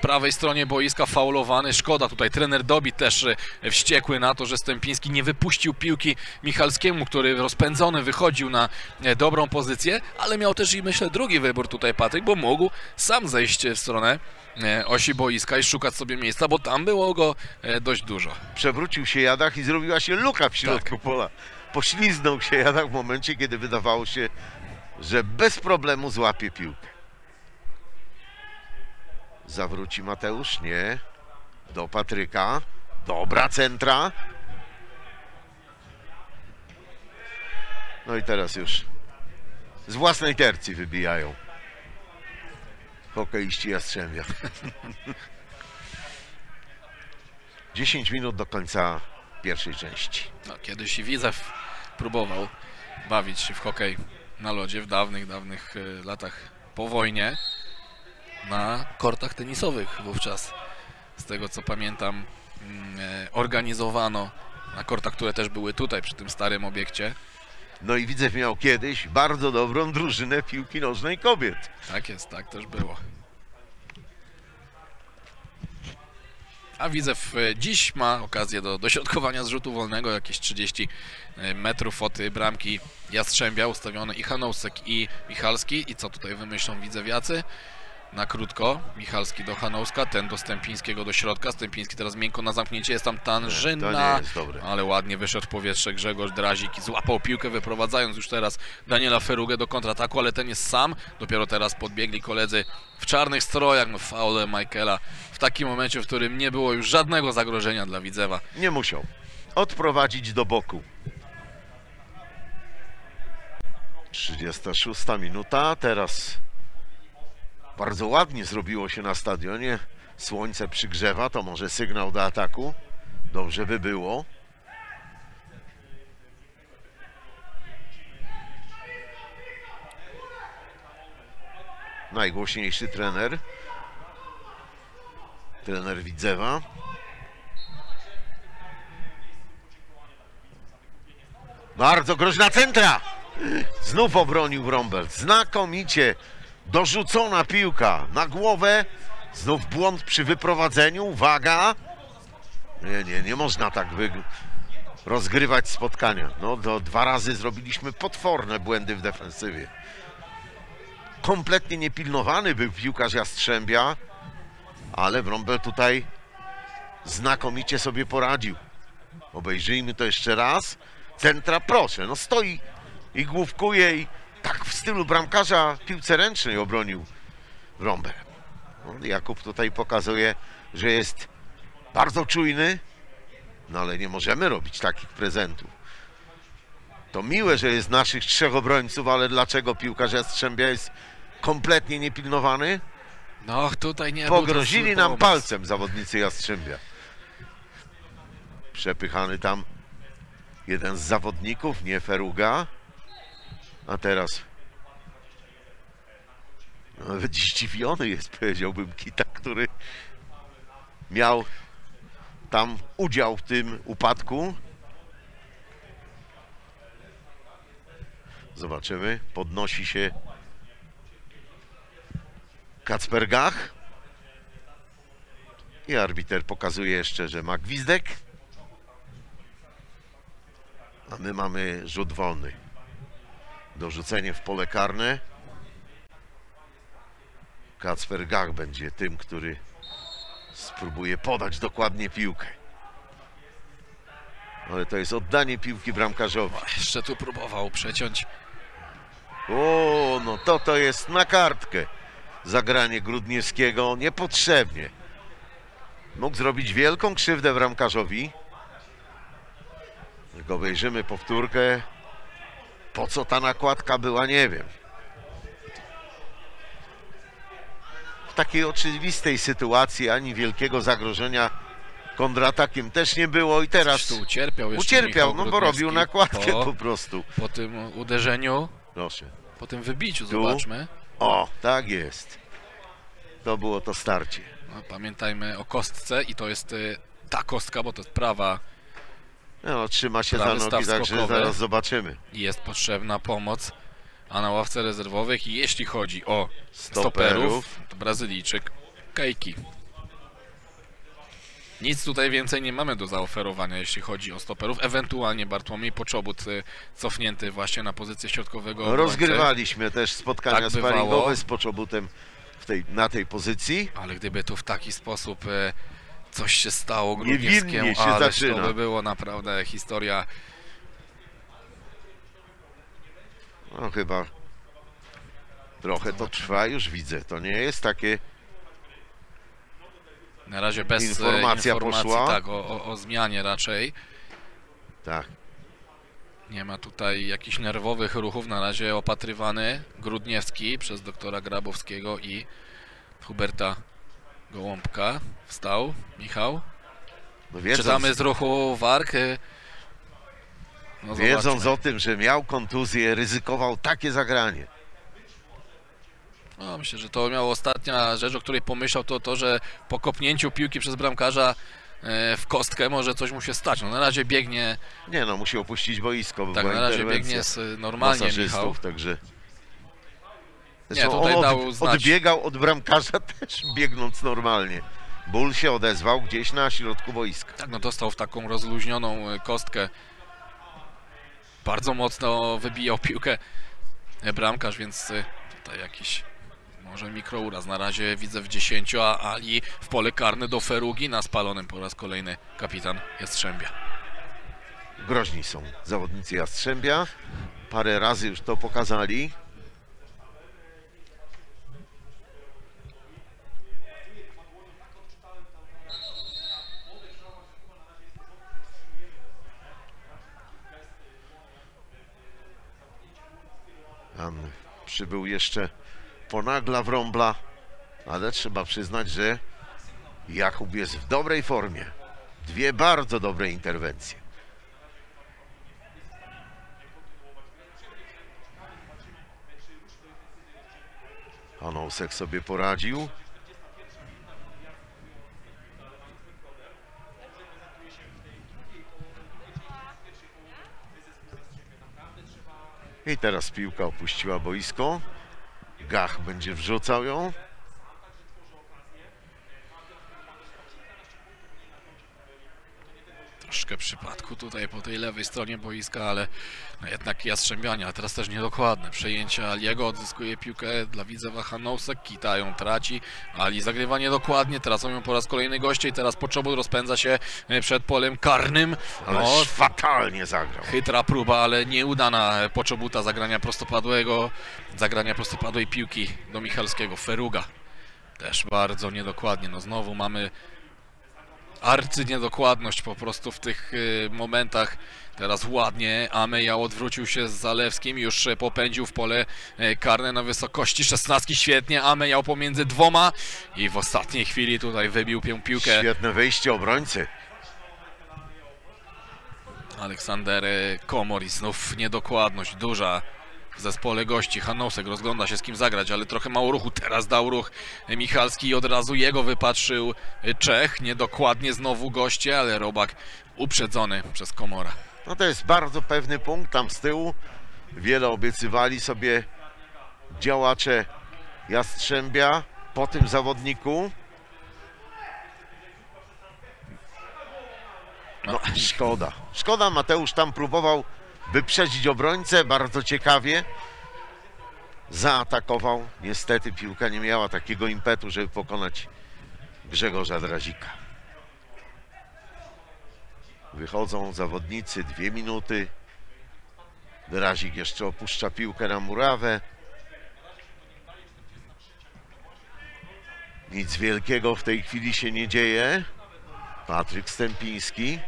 prawej stronie boiska faulowany, szkoda tutaj, trener Dobi też wściekły na to, że Stępiński nie wypuścił piłki Michalskiemu, który rozpędzony wychodził na dobrą pozycję, ale miał też i myślę drugi wybór tutaj Patryk, bo mógł sam zejść w stronę osi boiska i szukać sobie miejsca, bo tam było go dość dużo. Przewrócił się Jadach i zrobiła się luka w środku tak. pola. Pośliznął się Jadach w momencie, kiedy wydawało się, że bez problemu złapie piłkę. Zawróci Mateusz, nie. Do Patryka. Dobra centra. No i teraz już z własnej tercji wybijają hokeiści Jastrzębia. dziesięć minut do końca pierwszej części. No, kiedyś i Widzew próbował bawić się w hokej na lodzie w dawnych, dawnych latach po wojnie na kortach tenisowych wówczas. Z tego co pamiętam organizowano na kortach, które też były tutaj przy tym starym obiekcie. No i Widzew miał kiedyś bardzo dobrą drużynę piłki nożnej kobiet. Tak jest, tak też było. A Widzew dziś ma okazję do dośrodkowania z rzutu wolnego, jakieś trzydzieści metrów od bramki Jastrzębia, ustawiony i Hanousek i Michalski. I co tutaj wymyślą widzewiacy? Na krótko, Michalski do Hanouska, ten do Stępińskiego do środka, Stępiński teraz miękko na zamknięcie, jest tam Tanżyna, ale ładnie wyszedł w powietrze Grzegorz Drazik i złapał piłkę, wyprowadzając już teraz Daniela Ferugę do kontrataku, ale ten jest sam, dopiero teraz podbiegli koledzy w czarnych strojach, no faul Michaela w takim momencie, w którym nie było już żadnego zagrożenia dla Widzewa. Nie musiał odprowadzić do boku. trzydziesta szósta minuta, teraz bardzo ładnie zrobiło się na stadionie. Słońce przygrzewa, to może sygnał do ataku. Dobrze by było. Najgłośniejszy trener. Trener Widzewa. Bardzo groźna centra! Znów obronił Wrąbel. Znakomicie. Dorzucona piłka na głowę, znów błąd przy wyprowadzeniu, uwaga, Nie, nie, nie można tak rozgrywać spotkania. No, do, dwa razy zrobiliśmy potworne błędy w defensywie. Kompletnie niepilnowany był piłkarz Jastrzębia, ale Wrąbel tutaj znakomicie sobie poradził. Obejrzyjmy to jeszcze raz. Centra proszę, no stoi i główkuje i tak w stylu bramkarza piłce ręcznej obronił Wrąbel. No, Jakub tutaj pokazuje, że jest bardzo czujny, no ale nie możemy robić takich prezentów. To miłe, że jest naszych trzech obrońców, ale dlaczego piłkarz Jastrzębia jest kompletnie niepilnowany? No tutaj nie. Pogrozili nam palcem zawodnicy Jastrzębia. Przepychany tam jeden z zawodników, nie Feruga. A teraz nawet zdziwiony jest, powiedziałbym, Kita, który miał tam udział w tym upadku. Zobaczymy, podnosi się Kacper Gach i arbiter pokazuje jeszcze, że ma gwizdek, a my mamy rzut wolny, dorzucenie w pole karne. Kacper Gach będzie tym, który spróbuje podać dokładnie piłkę. Ale to jest oddanie piłki bramkarzowi. Jeszcze tu próbował przeciąć. O, no to to jest na kartkę zagranie Grudniewskiego, niepotrzebnie. Mógł zrobić wielką krzywdę bramkarzowi. Jak obejrzymy powtórkę, po co ta nakładka była, nie wiem. W takiej oczywistej sytuacji ani wielkiego zagrożenia kontratakiem też nie było i teraz tu ucierpiał, jeszcze ucierpiał no bo robił nakładkę po, po prostu. Po tym uderzeniu, proszę. Po tym wybiciu, tu? Zobaczmy. O, tak jest. To było to starcie. No, pamiętajmy o kostce i to jest y, ta kostka, bo to jest prawa. No, trzyma się za nogi, także zaraz zobaczymy. Jest potrzebna pomoc, a na ławce rezerwowych, jeśli chodzi o stoperów, stoperów to Brazylijczyk Kajki. Nic tutaj więcej nie mamy do zaoferowania, jeśli chodzi o stoperów. Ewentualnie Bartłomiej Poczobut cofnięty właśnie na pozycję środkowego. Rozgrywaliśmy też spotkania tak sparingowe z Poczobutem w tej, na tej pozycji. Ale gdyby tu w taki sposób coś się stało Grudniewskiemu, ale to by było naprawdę historia. No chyba trochę to trwa, już widzę. To nie jest takie... Na razie bez informacja informacji poszła. Tak, o, o, o zmianie raczej. Tak. Nie ma tutaj jakichś nerwowych ruchów. Na razie opatrywany Grudniewski przez doktora Grabowskiego i Huberta Gołąbka. Wstał Michał. No wiedząc, czytamy z ruchu warg. No wiedząc o tym, że miał kontuzję, ryzykował takie zagranie. No, myślę, że to miała ostatnia rzecz, o której pomyślał, to to, że po kopnięciu piłki przez bramkarza w kostkę może coś mu się stać. No, na razie biegnie... Nie no, musi opuścić boisko, bo tak, na razie biegnie z normalnie Michał. Także... Nie, tutaj on dał znać. Odbiegał od bramkarza też biegnąc normalnie. Ból się odezwał gdzieś na środku boiska. Tak, no dostał w taką rozluźnioną kostkę. Bardzo mocno wybijał piłkę bramkarz, więc tutaj jakiś... Może mikrouraz na razie widzę w dziesięciu, a Ali w pole karne do Ferugi na spalonym po raz kolejny kapitan Jastrzębia. Groźni są zawodnicy Jastrzębia. Parę razy już to pokazali. Tam przybył jeszcze ponagla Wrąbla, ale trzeba przyznać, że Jakub jest w dobrej formie. Dwie bardzo dobre interwencje. Hanousek sobie poradził. I teraz piłka opuściła boisko. Gach będzie wrzucał ją. troszkę przypadku tutaj po tej lewej stronie boiska, ale no jednak Jastrzębianie, a teraz też niedokładne przejęcie Aliego, odzyskuje piłkę dla Widzewa Hanousek, Kita ją traci, Ali zagrywa niedokładnie, tracą ją po raz kolejny goście i teraz Poczobut rozpędza się przed polem karnym. No, ale fatalnie zagrał. Chytra próba, ale nieudana Poczobuta zagrania prostopadłego, zagrania prostopadłej piłki do Michalskiego. Feruga też bardzo niedokładnie, no znowu mamy arcy niedokładność po prostu w tych y, momentach. Teraz ładnie Ameyaw odwrócił się z Zalewskim, już popędził w pole y, karne na wysokości szesnastki, świetnie Ameyaw pomiędzy dwoma i w ostatniej chwili tutaj wybił pię piłkę. Świetne wyjście obrońcy. Aleksander Komor i znów niedokładność duża w zespole gości. Hanousek rozgląda się z kim zagrać, ale trochę mało ruchu. Teraz dał ruch Michalski i od razu jego wypatrzył Czech. Niedokładnie znowu goście, ale Robak uprzedzony przez Komora. No to jest bardzo pewny punkt tam z tyłu. Wiele obiecywali sobie działacze Jastrzębia po tym zawodniku. No szkoda. Szkoda, Mateusz tam próbował wyprzedzić obrońcę, bardzo ciekawie zaatakował. Niestety piłka nie miała takiego impetu, żeby pokonać Grzegorza Drazika. Wychodzą zawodnicy, dwie minuty. Drazik jeszcze opuszcza piłkę na murawę. Nic wielkiego w tej chwili się nie dzieje. Patryk Stępiński.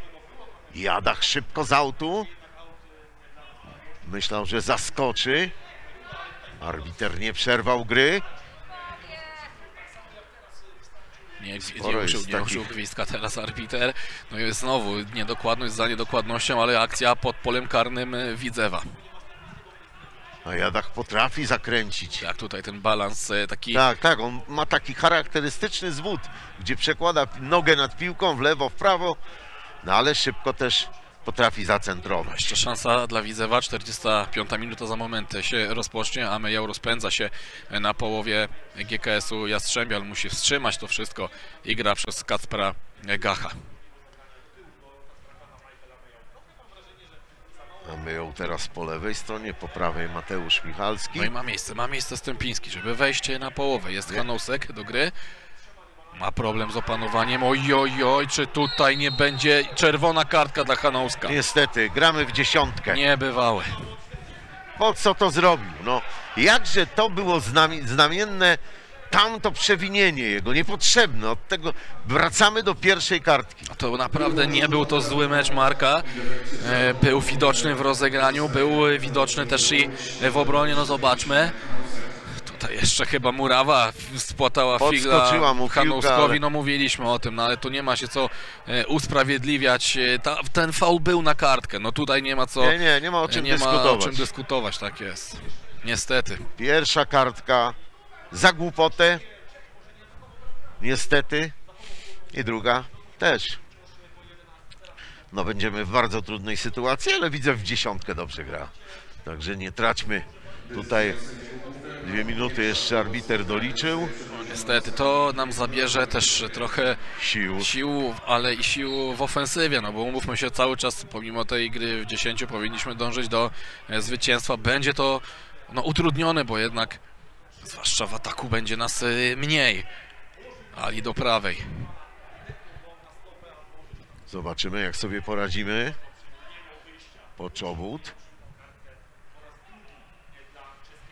Jadach szybko z autu. Myślał, że zaskoczy. Arbiter nie przerwał gry. Nie, nie użył, nie użył gwizdka teraz arbiter. No i znowu niedokładność za niedokładnością, ale akcja pod polem karnym Widzewa. A Jadach potrafi zakręcić. Tak, tutaj ten balans taki... Tak, tak, on ma taki charakterystyczny zwód, gdzie przekłada nogę nad piłką w lewo, w prawo, no ale szybko też potrafi zacentrować. Jeszcze szansa dla Widzewa, czterdziesta piąta minuta za moment się rozpocznie, Ameyaw rozpędza się na połowie G K S-u Jastrzębia, ale musi wstrzymać to wszystko i gra przez Kacpera Gacha. Mamy ją teraz po lewej stronie, po prawej Mateusz Michalski. No i ma miejsce, ma miejsce Stępiński, żeby wejść na połowę. Jest Hanousek do gry. Ma problem z opanowaniem. Oj, oj, oj, czy tutaj nie będzie czerwona kartka dla Hanouska? Niestety, gramy w dziesiątkę. Niebywałe. Po co to zrobił? No, jakże to było znamienne, tamto przewinienie jego, niepotrzebne. Od tego wracamy do pierwszej kartki. To naprawdę nie był to zły mecz Marka. Był widoczny w rozegraniu, był widoczny też i w obronie. No zobaczmy. Tutaj jeszcze chyba murawa spłatała figla mu Hanouskowi, ale... no mówiliśmy o tym, no ale tu nie ma się co usprawiedliwiać. Ta, ten faul był na kartkę, no tutaj nie ma co... Nie, nie, nie ma o czym nie dyskutować. Nie ma o czym dyskutować, tak jest. Niestety. Pierwsza kartka za głupotę, niestety, i druga też. No będziemy w bardzo trudnej sytuacji, ale widzę w dziesiątkę dobrze gra. Także nie traćmy tutaj, dwie minuty jeszcze arbiter doliczył. Niestety to nam zabierze też trochę sił, sił ale i sił w ofensywie, no bo umówmy się, cały czas pomimo tej gry w dziesięciu powinniśmy dążyć do zwycięstwa. Będzie to no, utrudnione, bo jednak zwłaszcza w ataku będzie nas mniej. Ali do prawej. Zobaczymy, jak sobie poradzimy. Poczobut.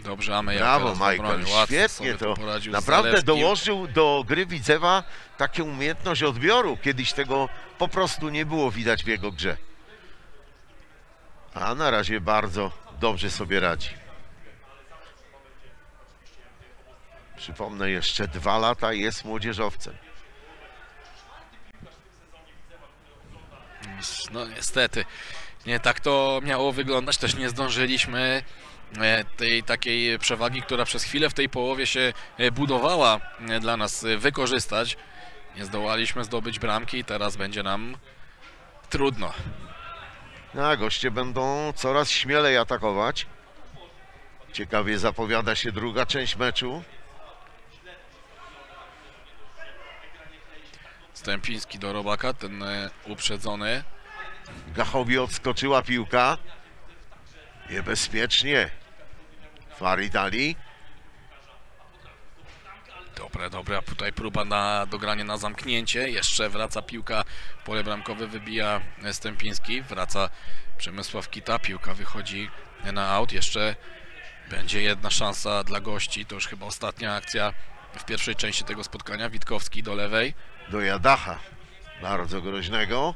Dobrze, Ameyaw. Brawo, Michael. Świetnie to. Naprawdę dołożył do gry Widzewa taką umiejętność odbioru. Kiedyś tego po prostu nie było widać w jego grze. A na razie bardzo dobrze sobie radzi. Przypomnę, jeszcze dwa lata jest młodzieżowcem. No niestety, nie tak to miało wyglądać. Też nie zdążyliśmy tej takiej przewagi, która przez chwilę w tej połowie się budowała, dla nas wykorzystać. Nie zdołaliśmy zdobyć bramki i teraz będzie nam trudno. A goście będą coraz śmielej atakować. Ciekawie zapowiada się druga część meczu. Stępiński do Robaka, ten uprzedzony. Gachowi odskoczyła piłka. Niebezpiecznie. Farid Ali. Dobra, dobra, tutaj próba na dogranie, na zamknięcie, jeszcze wraca piłka, pole bramkowe wybija Stępiński, wraca Przemysław Kita, piłka wychodzi na aut, jeszcze będzie jedna szansa dla gości, to już chyba ostatnia akcja w pierwszej części tego spotkania, Witkowski do lewej. Do Jadacha, bardzo groźnego.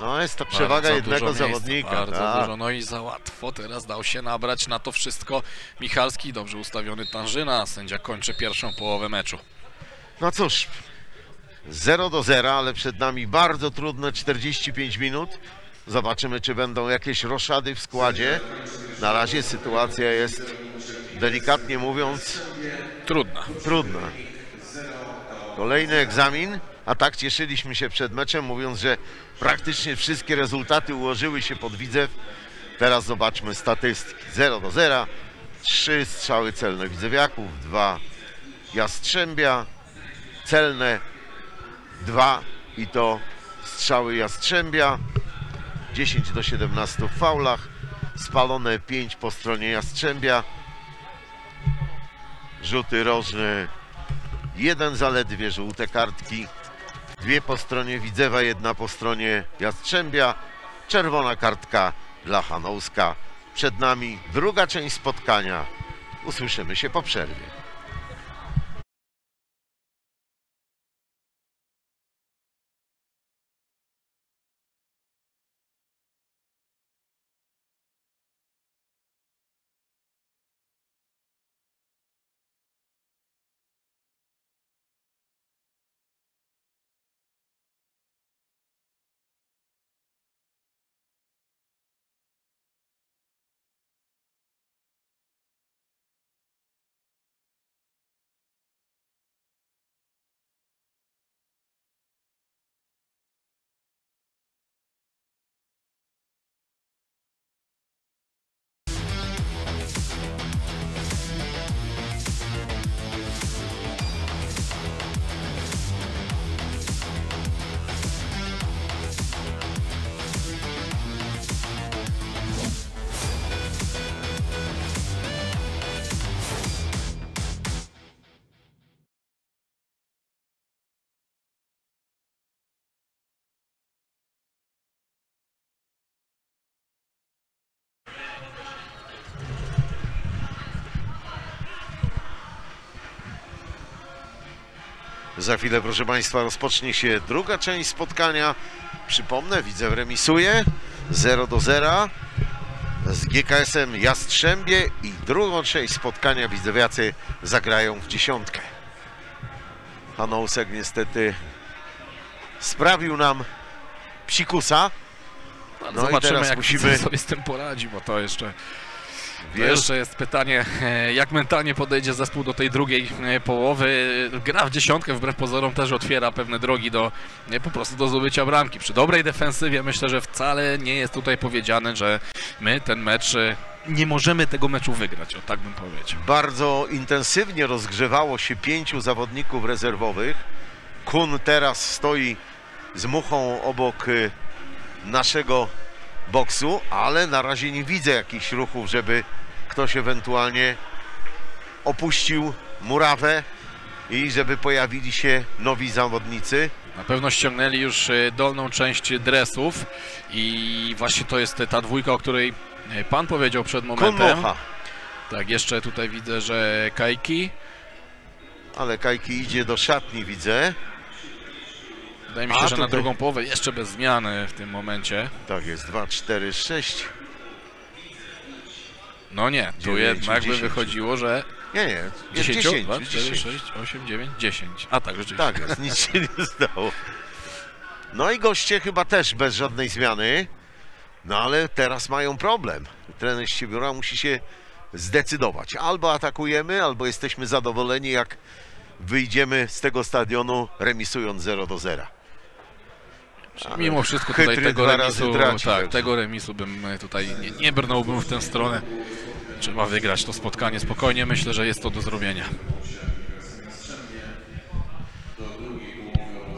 No jest to przewaga bardzo jednego miejsca, zawodnika. Bardzo tak. dużo, no i za łatwo teraz dał się nabrać na to wszystko Michalski, dobrze ustawiony Tanżyna, sędzia kończy pierwszą połowę meczu. No cóż, zero do zera, ale przed nami bardzo trudne czterdzieści pięć minut. Zobaczymy, czy będą jakieś roszady w składzie. Na razie sytuacja jest, delikatnie mówiąc, trudna. Trudna. Kolejny egzamin. A tak cieszyliśmy się przed meczem, mówiąc, że praktycznie wszystkie rezultaty ułożyły się pod Widzew. Teraz zobaczmy statystyki. zero do zera, trzy strzały celne Widzewiaków, dwa Jastrzębia celne, dwa i to strzały Jastrzębia, dziesięć do siedemnastu w faulach, spalone pięć po stronie Jastrzębia, rzuty rożne jeden zaledwie, żółte kartki. Dwie po stronie Widzewa, jedna po stronie Jastrzębia. Czerwona kartka dla Hanouska. Przed nami druga część spotkania. Usłyszymy się po przerwie. Za chwilę, proszę Państwa, rozpocznie się druga część spotkania. Przypomnę, Widzew remisuje zero do zera z G K S-em Jastrzębie i drugą część spotkania widzewiacy zagrają w dziesiątkę. Hanousek niestety sprawił nam psikusa. No zobaczymy, i teraz jak musimy sobie z tym poradzi, bo to jeszcze... Wiesz? Jeszcze jest pytanie, jak mentalnie podejdzie zespół do tej drugiej połowy. Gra w dziesiątkę wbrew pozorom też otwiera pewne drogi do po prostu do zdobycia bramki. Przy dobrej defensywie myślę, że wcale nie jest tutaj powiedziane, że my ten mecz, nie możemy tego meczu wygrać, o tak bym powiedział. Bardzo intensywnie rozgrzewało się pięciu zawodników rezerwowych. Kun teraz stoi z Muchą obok naszego boksu, ale na razie nie widzę jakichś ruchów, żeby ktoś ewentualnie opuścił murawę i żeby pojawili się nowi zawodnicy. Na pewno ściągnęli już dolną część dresów i właśnie to jest ta dwójka, o której pan powiedział przed momentem. Konmocha. Tak, jeszcze tutaj widzę, że Kajki. Ale Kajki idzie do szatni, widzę. Wydaje mi się, A, że tutaj... na drugą połowę jeszcze bez zmiany w tym momencie. Tak jest, dwa, cztery, sześć. No nie, tu dziewięć, jednak dziesięć. By wychodziło, że... Nie, nie, jest dziesięć, dwa, cztery, sześć, osiem, dziewięć, dziesięć. A tak, rzeczywiście. Tak jest, nic się nie stało. No i goście chyba też bez żadnej zmiany. No ale teraz mają problem. Trener Ścibiura musi się zdecydować. Albo atakujemy, albo jesteśmy zadowoleni, jak wyjdziemy z tego stadionu remisując zero do zera. Ale mimo wszystko tutaj tego remisu, tak, tego remisu bym tutaj nie, nie brnąłbym w tę stronę. Trzeba wygrać to spotkanie spokojnie. Myślę, że jest to do zrobienia.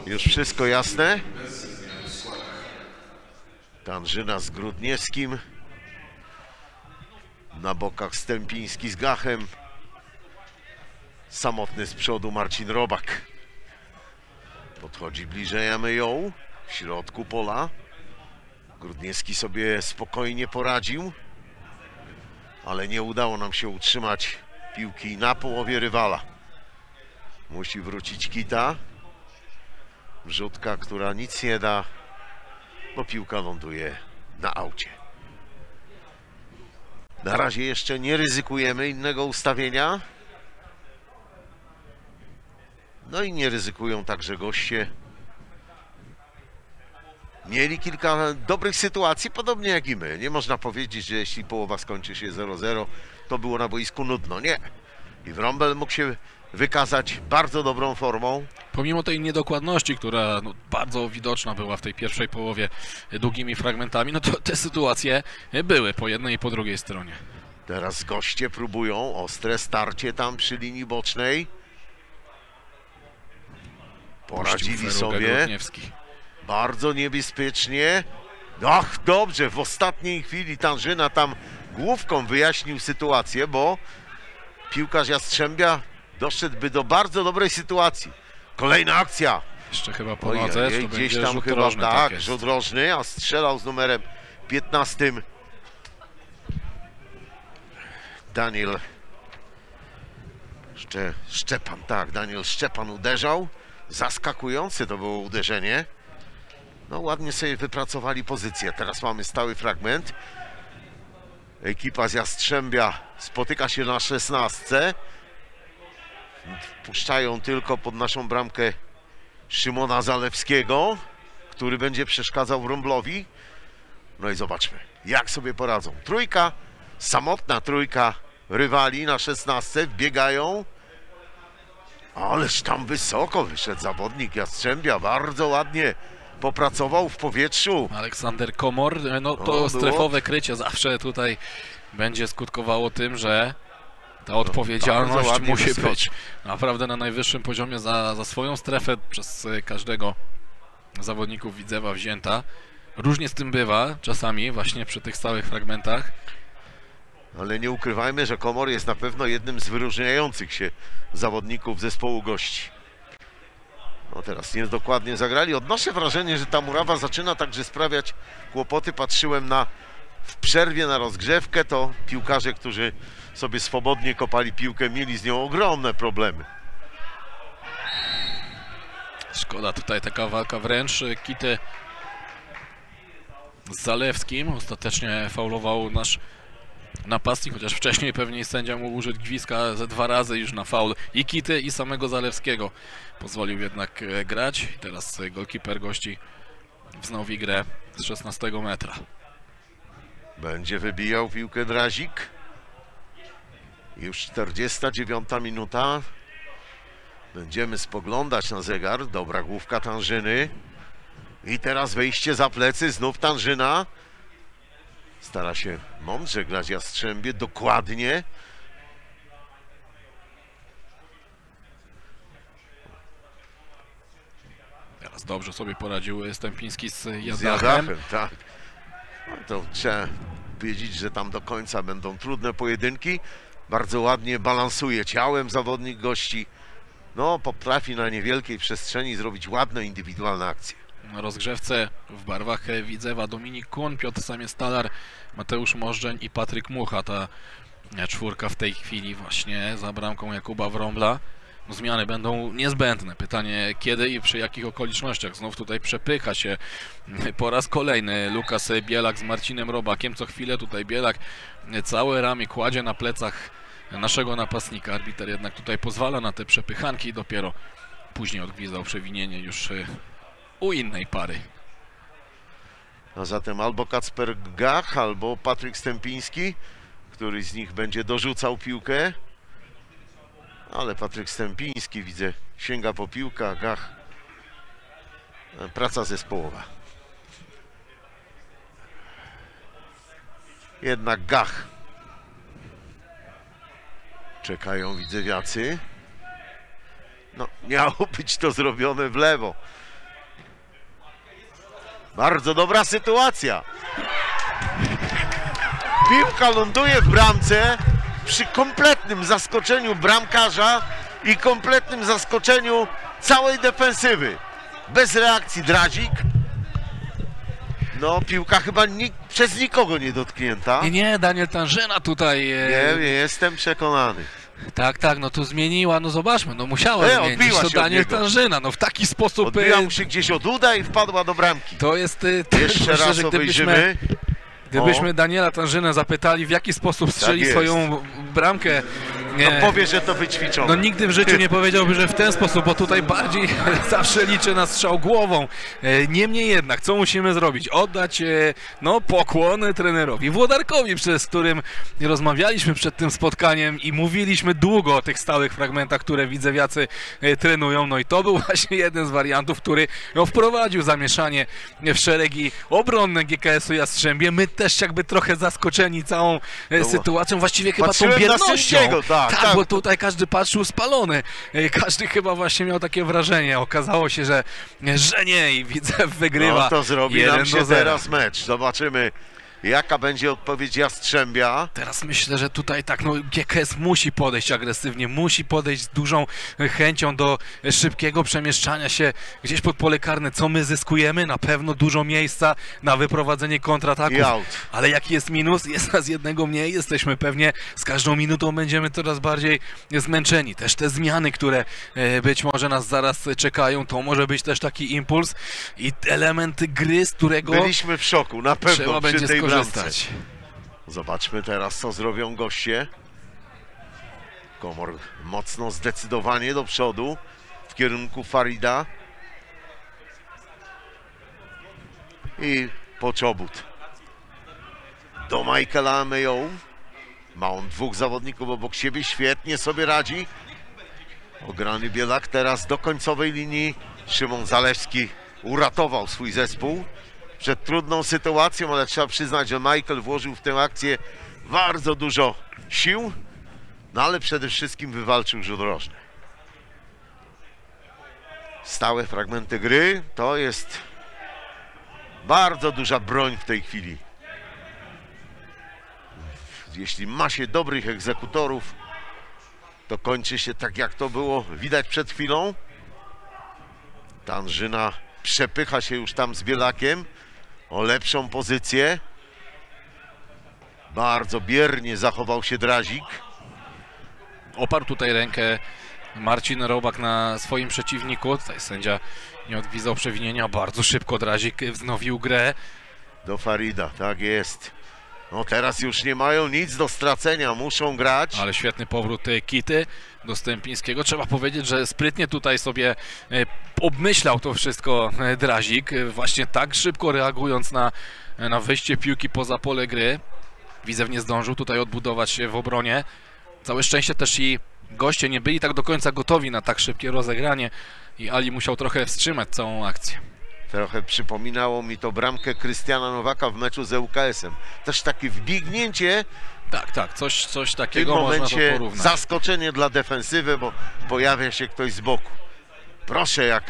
Już wszystko jasne? Tanżyna z Grudniewskim. Na bokach Stępiński z Gachem. Samotny z przodu Marcin Robak. Podchodzi bliżej Ameyaw. W środku pola. Grudniewski sobie spokojnie poradził. Ale nie udało nam się utrzymać piłki na połowie rywala. Musi wrócić Kita. Wrzutka, która nic nie da, bo piłka ląduje na aucie. Na razie jeszcze nie ryzykujemy innego ustawienia. No i nie ryzykują także goście. Mieli kilka dobrych sytuacji, podobnie jak i my. Nie można powiedzieć, że jeśli połowa skończy się zero zero, to było na boisku nudno. Nie. I Wrąbel mógł się wykazać bardzo dobrą formą. Pomimo tej niedokładności, która no, bardzo widoczna była w tej pierwszej połowie długimi fragmentami, no to te sytuacje były po jednej i po drugiej stronie. Teraz goście próbują ostre starcie tam przy linii bocznej. Poradzili sobie bardzo niebezpiecznie. Ach, dobrze, w ostatniej chwili Tanżyna tam główką wyjaśnił sytuację, bo piłkarz Jastrzębia doszedłby do bardzo dobrej sytuacji. Kolejna akcja. Jeszcze chyba po nodze, to gdzieś tam rzut chyba rożny, tak, tak rzut rożny, a strzelał z numerem piętnastym. Daniel Szcze... Szczepan, tak, Daniel Szczepan uderzał. Zaskakujące to było uderzenie. No ładnie sobie wypracowali pozycję. Teraz mamy stały fragment. Ekipa z Jastrzębia spotyka się na szesnastce. Wpuszczają tylko pod naszą bramkę Szymona Zalewskiego, który będzie przeszkadzał Wrąblowi. No i zobaczmy, jak sobie poradzą. Trójka, samotna trójka rywali na szesnastce, wbiegają. Ależ tam wysoko wyszedł zawodnik Jastrzębia, bardzo ładnie popracował w powietrzu. Aleksander Komor, no to no, strefowe było... krycie zawsze tutaj będzie skutkowało tym, że ta odpowiedzialność no, musi wyskoczy. być naprawdę na najwyższym poziomie za, za swoją strefę przez każdego zawodników Widzewa wzięta. Różnie z tym bywa czasami właśnie przy tych stałych fragmentach. Ale nie ukrywajmy, że Komor jest na pewno jednym z wyróżniających się zawodników zespołu gości. No teraz niedokładnie zagrali. Odnoszę wrażenie, że ta murawa zaczyna także sprawiać kłopoty. Patrzyłem na w przerwie na rozgrzewkę, to piłkarze, którzy sobie swobodnie kopali piłkę, mieli z nią ogromne problemy. Szkoda tutaj taka walka wręcz Kity z Zalewskim. Ostatecznie faulował nasz napastnik, chociaż wcześniej pewnie sędzia mógł użyć gwizdka ze dwa razy już na faul i Kity, i samego Zalewskiego. Pozwolił jednak grać. Teraz golkiper gości wznowi grę z szesnastego metra. Będzie wybijał piłkę Drazik. Już czterdziesta dziewiąta minuta. Będziemy spoglądać na zegar. Dobra główka Tanżyny. I teraz wejście za plecy. Znów Tanżyna. Stara się mądrze grać Jastrzębie, dokładnie. Teraz dobrze sobie poradził Stępiński z Jadachem. Z Jadachem, tak. To trzeba wiedzieć, że tam do końca będą trudne pojedynki. Bardzo ładnie balansuje ciałem zawodnik gości. No, potrafi na niewielkiej przestrzeni zrobić ładne indywidualne akcje. Na rozgrzewce w barwach Widzewa Dominik Kun, Piotr Samiec-Talar, Mateusz Możdżeń i Patryk Mucha. Ta czwórka w tej chwili właśnie za bramką Jakuba Wrąbla. Zmiany będą niezbędne. Pytanie kiedy i przy jakich okolicznościach. Znów tutaj przepycha się po raz kolejny Łukasz Bielak z Marcinem Robakiem. Co chwilę tutaj Bielak całe ramię kładzie na plecach naszego napastnika. Arbiter jednak tutaj pozwala na te przepychanki i dopiero później odgwizdał przewinienie już u innej pary. A zatem albo Kacper Gach, albo Patryk Stępiński, który z nich będzie dorzucał piłkę. Ale Patryk Stępiński, widzę, sięga po piłkę, Gach. Praca zespołowa. Jednak Gach. Czekają widzewiacy. No, miało być to zrobione w lewo. Bardzo dobra sytuacja. Piłka ląduje w bramce przy kompletnym zaskoczeniu bramkarza i kompletnym zaskoczeniu całej defensywy. Bez reakcji Drazik. No, piłka chyba ni przez nikogo nie dotknięta. Nie, nie, Daniel Tanżyna tutaj... E... Nie, nie, jestem przekonany. Tak, tak, no tu zmieniła, no zobaczmy, no musiała e, zmienić, to Daniel Tanżyna, no w taki sposób... Odbiła mu się gdzieś od uda i wpadła do bramki. To jest... Te... Jeszcze myślę, raz że obejrzymy. Gdybyśmy o. Daniela Tanżynę zapytali, w jaki sposób strzeli tak swoją bramkę... Nie. No powie, że to wyćwiczone. No nigdy w życiu nie powiedziałby, że w ten sposób, bo tutaj bardziej zawsze liczy na strzał głową. Niemniej jednak, co musimy zrobić? Oddać no, pokłon trenerowi Włodarkowi, przez którym rozmawialiśmy przed tym spotkaniem i mówiliśmy długo o tych stałych fragmentach, które widzewiacy trenują. No i to był właśnie jeden z wariantów, który no, wprowadził zamieszanie w szeregi obronne G K S-u Jastrzębie. My też jakby trochę zaskoczeni całą no, sytuacją, właściwie chyba tą biednością. Tak, tak, bo tutaj każdy patrzył spalony. Każdy chyba właśnie miał takie wrażenie. Okazało się, że, że nie i Widzew wygrywa. No to zrobi nam się teraz mecz. Zobaczymy, jaka będzie odpowiedź Jastrzębia. Teraz myślę, że tutaj tak, no G K S musi podejść agresywnie, musi podejść z dużą chęcią do szybkiego przemieszczania się gdzieś pod pole karne. Co my zyskujemy? Na pewno dużo miejsca na wyprowadzenie kontrataków. Ale jaki jest minus? Jest nas jednego mniej, jesteśmy pewnie, z każdą minutą będziemy coraz bardziej zmęczeni. Też te zmiany, które być może nas zaraz czekają, to może być też taki impuls i element gry, z którego... Byliśmy w szoku, na pewno trzeba będzie tej korzystać. Zobaczmy teraz, co zrobią goście. Komor mocno, zdecydowanie do przodu w kierunku Farida. I Poczobut do Michaela Ameyaw. Ma on dwóch zawodników obok siebie, świetnie sobie radzi. Ograny Bielak teraz do końcowej linii. Szymon Zalewski uratował swój zespół przed trudną sytuacją, ale trzeba przyznać, że Michael włożył w tę akcję bardzo dużo sił, no ale przede wszystkim wywalczył rzut rożny. Stałe fragmenty gry to jest bardzo duża broń w tej chwili. Jeśli ma się dobrych egzekutorów, to kończy się tak, jak to było widać przed chwilą. Tanżyna przepycha się już tam z Bielakiem o lepszą pozycję. Bardzo biernie zachował się Drazik. Oparł tutaj rękę Marcin Robak na swoim przeciwniku. Tutaj sędzia nie odgwizdał przewinienia. Bardzo szybko Drazik wznowił grę. Do Farida, tak jest. No teraz już nie mają nic do stracenia, muszą grać. Ale świetny powrót Kity do Stępińskiego. Trzeba powiedzieć, że sprytnie tutaj sobie obmyślał to wszystko Drazik, właśnie tak szybko reagując na, na wyjście piłki poza pole gry. Widzew nie zdążył tutaj odbudować się w obronie. Całe szczęście też i goście nie byli tak do końca gotowi na tak szybkie rozegranie i Ali musiał trochę wstrzymać całą akcję. Trochę przypominało mi to bramkę Krystiana Nowaka w meczu z ŁKS-em. Też takie wbiegnięcie. Tak, tak, coś, coś takiego można to porównać. W tym momencie zaskoczenie dla defensywy, bo pojawia się ktoś z boku. Proszę, jak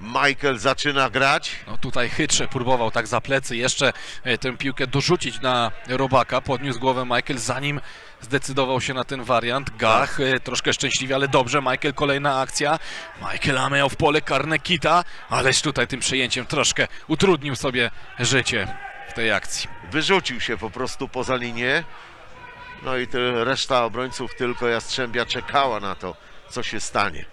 Michael zaczyna grać. No tutaj chytrze próbował tak za plecy jeszcze tę piłkę dorzucić na Robaka. Podniósł głowę Michael, zanim zdecydował się na ten wariant. Gach troszkę szczęśliwie, ale dobrze. Michael, kolejna akcja. Michael Ameyaw w pole karne Kita, ależ tutaj tym przejęciem troszkę utrudnił sobie życie w tej akcji. Wyrzucił się po prostu poza linię. No i reszta obrońców tylko Jastrzębia czekała na to, co się stanie.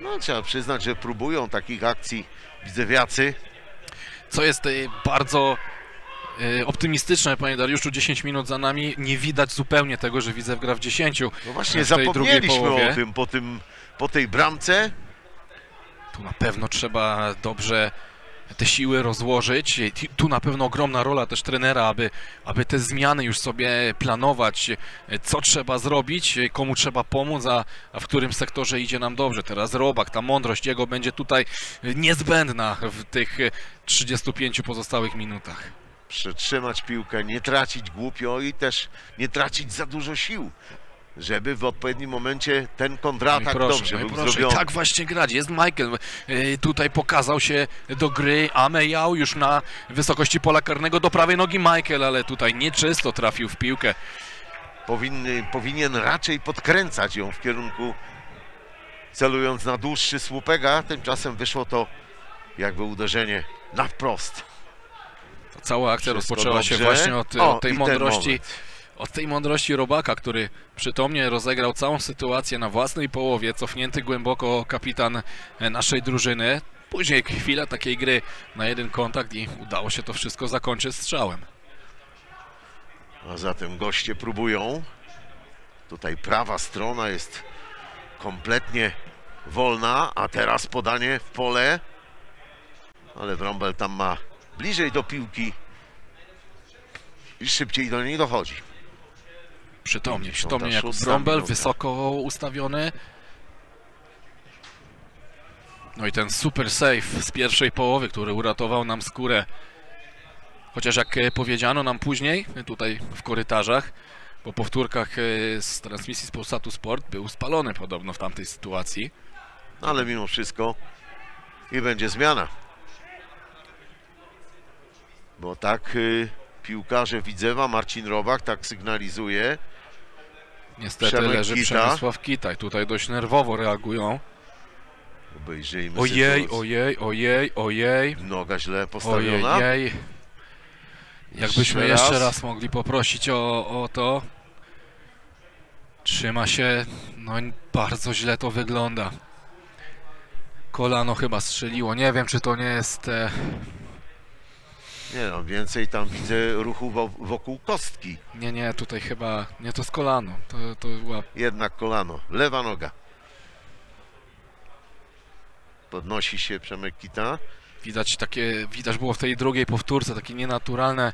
No trzeba przyznać, że próbują takich akcji widzewiacy. Co jest bardzo optymistyczne, panie Dariuszu, dziesięć minut za nami. Nie widać zupełnie tego, że Widzew gra w dziesięciu. No właśnie, zapomnieliśmy o tym po, tym po tej bramce. Tu na pewno trzeba dobrze te siły rozłożyć. Tu na pewno ogromna rola też trenera, aby, aby te zmiany już sobie planować, co trzeba zrobić, komu trzeba pomóc, a, a w którym sektorze idzie nam dobrze. Teraz Robak, ta mądrość jego będzie tutaj niezbędna w tych trzydziestu pięciu pozostałych minutach. Przetrzymać piłkę, nie tracić głupio i też nie tracić za dużo sił. żeby w odpowiednim momencie ten kontratak proszę, dobrze był proszę, zrobiony. Tak właśnie grać, jest Michael, tutaj pokazał się do gry, Ameyaw już na wysokości pola karnego do prawej nogi Michael, ale tutaj nieczysto trafił w piłkę. Powinny, powinien raczej podkręcać ją w kierunku, celując na dłuższy słupek, a tymczasem wyszło to jakby uderzenie na wprost. To cała akcja wszystko rozpoczęła dobrze się właśnie od, o, od tej mądrości. Od tej mądrości Robaka, który przytomnie rozegrał całą sytuację na własnej połowie, cofnięty głęboko kapitan naszej drużyny. Później chwila takiej gry na jeden kontakt i udało się to wszystko zakończyć strzałem. A zatem goście próbują. Tutaj prawa strona jest kompletnie wolna, a teraz podanie w pole. Ale Wrąbel tam ma bliżej do piłki i szybciej do niej dochodzi. Przytomnie, przytomnie Jakub Wrąbel, wysoko ustawiony. No i ten super save z pierwszej połowy, który uratował nam skórę. Chociaż jak powiedziano nam później, tutaj w korytarzach, po powtórkach z transmisji z Polsatu Sport, był spalony podobno w tamtej sytuacji. Ale mimo wszystko i będzie zmiana. Bo tak piłkarze Widzewa, Marcin Robak tak sygnalizuje. Niestety Przemek leży Kita. Przemysław Kita i tutaj dość nerwowo reagują. Obejrzyjmy ojej, sytuację. Ojej, ojej, ojej. Noga źle postawiona. Ojej. Jakbyśmy jeszcze raz. raz mogli poprosić o, o to. Trzyma się, no bardzo źle to wygląda. Kolano chyba strzeliło, nie wiem czy to nie jest... E... Nie no, więcej tam widzę ruchu wokół kostki. Nie, nie, tutaj chyba, nie to z kolano. To, to była... Jednak kolano, lewa noga. Podnosi się Przemek Kita. Widać takie, widać było w tej drugiej powtórce, takie nienaturalne.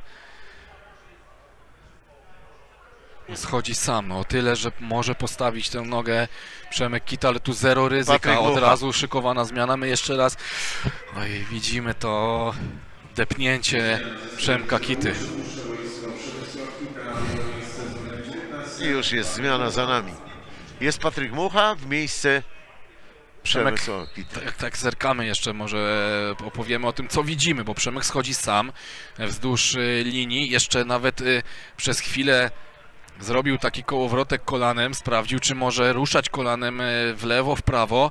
Schodzi sam, no, o tyle, że może postawić tę nogę Przemek Kita, ale tu zero ryzyka, od razu szykowana zmiana. My jeszcze raz, oj, widzimy to depnięcie Przemka Kity. I już jest zmiana za nami. Jest Patryk Mucha w miejsce Przemek, tak, tak zerkamy jeszcze, może opowiemy o tym, co widzimy, bo Przemek schodzi sam wzdłuż linii, jeszcze nawet przez chwilę zrobił taki kołowrotek kolanem, sprawdził, czy może ruszać kolanem w lewo, w prawo.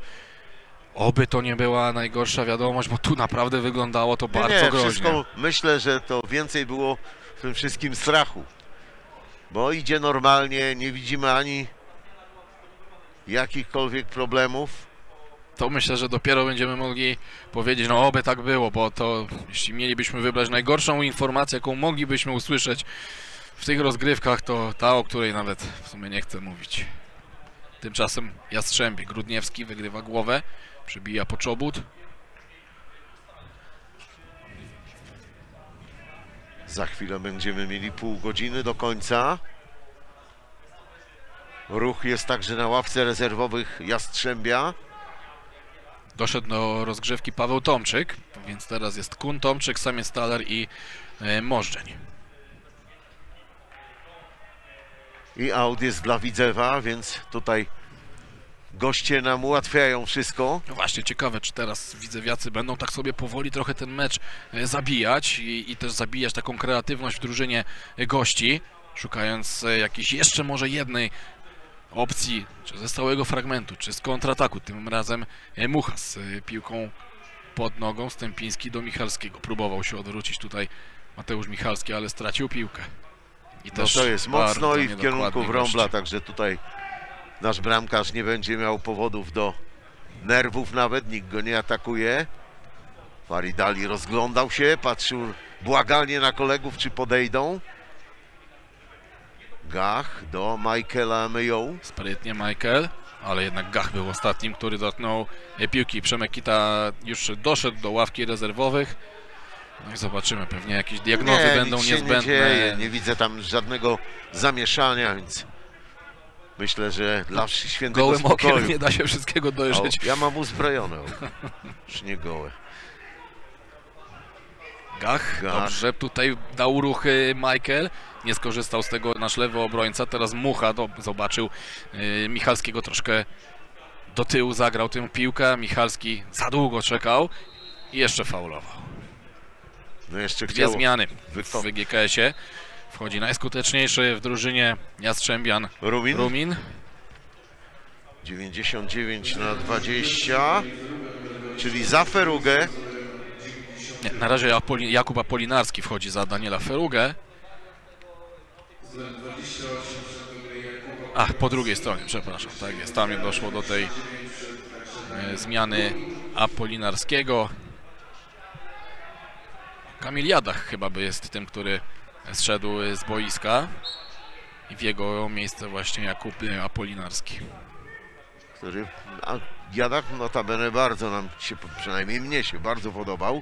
Oby to nie była najgorsza wiadomość, bo tu naprawdę wyglądało to bardzo nie, nie, groźnie. Wszystko, myślę, że to więcej było w tym wszystkim strachu, bo idzie normalnie, nie widzimy ani jakichkolwiek problemów. To myślę, że dopiero będziemy mogli powiedzieć, no oby tak było, bo to jeśli mielibyśmy wybrać najgorszą informację, jaką moglibyśmy usłyszeć w tych rozgrywkach, to ta, o której nawet w sumie nie chcę mówić. Tymczasem Jastrzębie, Grudniewski wygrywa głowę, przybija Poczobut. Za chwilę będziemy mieli pół godziny do końca. Ruch jest także na ławce rezerwowych Jastrzębia. Doszedł do rozgrzewki Paweł Tomczyk, więc teraz jest Kun, Tomczyk, Samiec-Talar i e, Możdżeń. I aut jest dla Widzewa, więc tutaj goście nam ułatwiają wszystko. No właśnie, ciekawe, czy teraz widzewiacy będą tak sobie powoli trochę ten mecz zabijać i, i też zabijać taką kreatywność w drużynie gości, szukając jakiejś jeszcze może jednej opcji, czy ze stałego fragmentu, czy z kontrataku. Tym razem Mucha z piłką pod nogą, Stępiński do Michalskiego. Próbował się odwrócić tutaj Mateusz Michalski, ale stracił piłkę. I też no to jest mocno i w kierunku Wrąbla, także tutaj nasz bramkarz nie będzie miał powodów do nerwów nawet, nikt go nie atakuje. Farid Ali rozglądał się, patrzył błagalnie na kolegów, czy podejdą. Gach do Michaela Ameyaw. Sprytnie Michael, ale jednak Gach był ostatnim, który dotknął piłki. Przemek Kita już doszedł do ławki rezerwowych. No i zobaczymy, pewnie jakieś diagnozy nie, będą niezbędne. Nie, dzieje. nie widzę tam żadnego zamieszania, więc myślę, że dla świętego gołym spokoju. Okiem nie da się wszystkiego dojrzeć. O, ja mam uzbrojone, już nie gołe. Gach. Dobrze, tutaj dał ruchy Michael. Nie skorzystał z tego nasz lewy obrońca. Teraz Mucha do, zobaczył yy, Michalskiego troszkę do tyłu, zagrał tę piłkę. Michalski za długo czekał i jeszcze faulował. No jeszcze Dwie chciało. zmiany w G K S-ie. Wchodzi najskuteczniejszy w drużynie Jastrzębian Rumin. Rumin. dziewięćdziesiąt dziewięć na dwadzieścia, czyli za Ferugę. Nie, na razie Apoli, Jakub Apolinarski wchodzi za Daniela Ferugę. Ach, po drugiej stronie, przepraszam, tak jest, tam doszło do tej e, zmiany Apolinarskiego. Kamil Jadach chyba by jest tym, który zszedł z boiska i w jego miejsce właśnie Jakub Apolinarski. Który, a Jadach notabene bardzo nam się, przynajmniej mnie się bardzo podobał.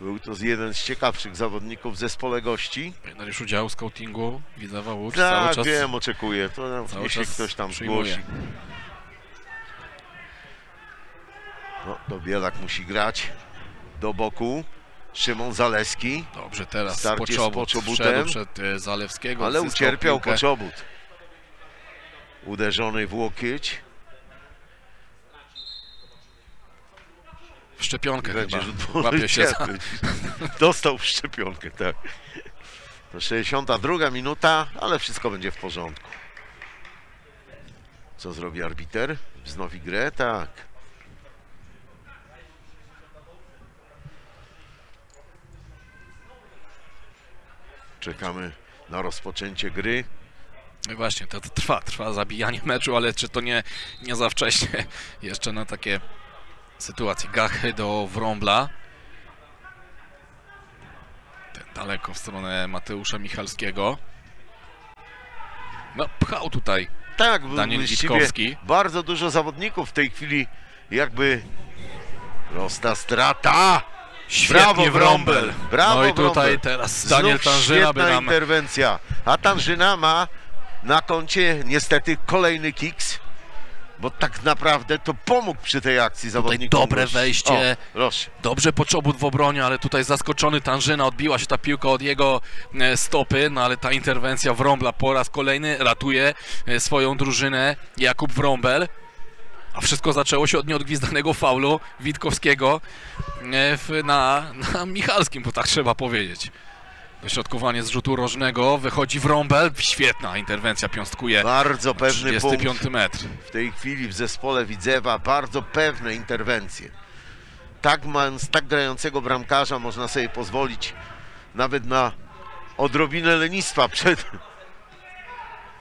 Był to jeden z ciekawszych zawodników w zespole gości. Pamiętaj już udział w scoutingu Widzewa Łódź. Tak, cały wiem, czas, oczekuję. To cały jeśli czas ktoś tam zgłosi. No, to Bielak musi grać do boku. Szymon Zalewski. Dobrze, teraz starcie Poczobut, z Poczobutem. Przed Zalewskiego. Ale ucierpiał piłkę. Poczobut. Uderzony w łokieć. W szczepionkę będzie chyba. Łapie się za... Dostał w szczepionkę, tak. To sześćdziesiąta druga minuta, ale wszystko będzie w porządku. Co zrobi arbiter? Wznowi grę? Tak. Czekamy na rozpoczęcie gry. No właśnie, to, to trwa, trwa zabijanie meczu, ale czy to nie, nie za wcześnie jeszcze na takie sytuacje. Gach do Wrąbla. Ten daleko w stronę Mateusza Michalskiego. No, pchał tutaj tak, Daniel Witkowski. Bardzo dużo zawodników w tej chwili jakby... Prosta strata! Świetnie, brawo Wrąbel! Brawo, no i tutaj Wrąbel. Teraz Daniel Tanżyna by nam... interwencja. A Tanżyna ma na koncie niestety kolejny kiks, bo tak naprawdę to pomógł przy tej akcji zawodnikom. Dobre wejście, o, dobrze Poczobut w obronie, ale tutaj zaskoczony Tanżyna, odbiła się ta piłka od jego stopy, no ale ta interwencja Wrąbla po raz kolejny ratuje swoją drużynę Jakub Wrąbel. A wszystko zaczęło się od nieodgwizdanego faulu Witkowskiego na, na Michalskim, bo tak trzeba powiedzieć. Dośrodkowanie z rzutu rożnego, wychodzi Wrąbel, świetna interwencja, piąstkuje. Bardzo pewny punkt metr. W tej chwili w zespole Widzewa bardzo pewne interwencje. Tak, man, tak grającego bramkarza można sobie pozwolić nawet na odrobinę lenistwa przed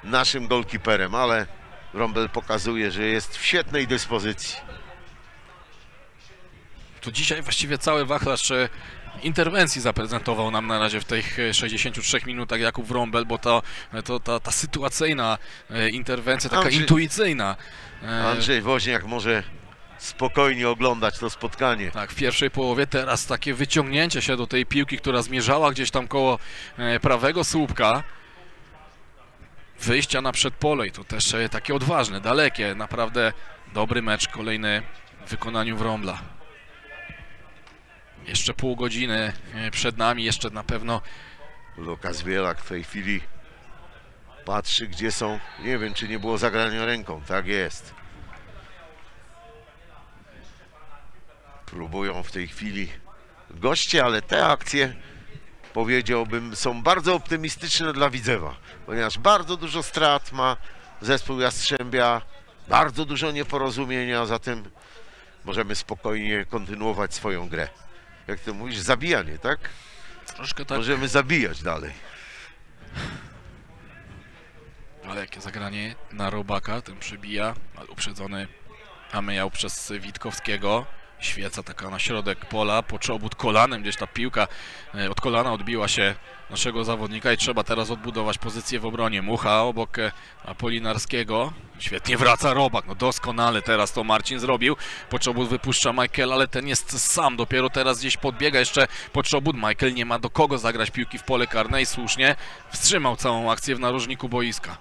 naszym golkiperem, ale Wrąbel pokazuje, że jest w świetnej dyspozycji. To dzisiaj właściwie cały wachlarz interwencji zaprezentował nam na razie w tych sześćdziesięciu trzech minutach Jakub Wrąbel, bo to, to, ta, ta sytuacyjna interwencja, taka Andrzej, intuicyjna. Andrzej Woźniak może spokojnie oglądać to spotkanie. Tak, w pierwszej połowie teraz takie wyciągnięcie się do tej piłki, która zmierzała gdzieś tam koło prawego słupka. Wyjścia na przedpole i to też takie odważne, dalekie, naprawdę dobry mecz, kolejny w wykonaniu Wrąbla. Jeszcze pół godziny przed nami, jeszcze na pewno... Łukasz Bielak w tej chwili patrzy, gdzie są... Nie wiem, czy nie było zagrania ręką. Tak jest. Próbują w tej chwili goście, ale te akcje, powiedziałbym, są bardzo optymistyczne dla Widzewa, ponieważ bardzo dużo strat ma zespół Jastrzębia, bardzo dużo nieporozumienia, zatem możemy spokojnie kontynuować swoją grę. Jak to mówisz, zabijanie, tak? Troszkę tak. Możemy zabijać dalej. Ale jakie zagranie na Robaka, ten przebija, ale uprzedzony Ameyaw przez Witkowskiego. Świeca taka na środek pola, Poczobut kolanem, gdzieś ta piłka od kolana odbiła się naszego zawodnika i trzeba teraz odbudować pozycję w obronie. Mucha obok Apolinarskiego, świetnie wraca Robak, no doskonale teraz to Marcin zrobił. Poczobut wypuszcza Michael, ale ten jest sam, dopiero teraz gdzieś podbiega jeszcze Poczobut. Michael nie ma do kogo zagrać piłki w pole karne i słusznie wstrzymał całą akcję w narożniku boiska.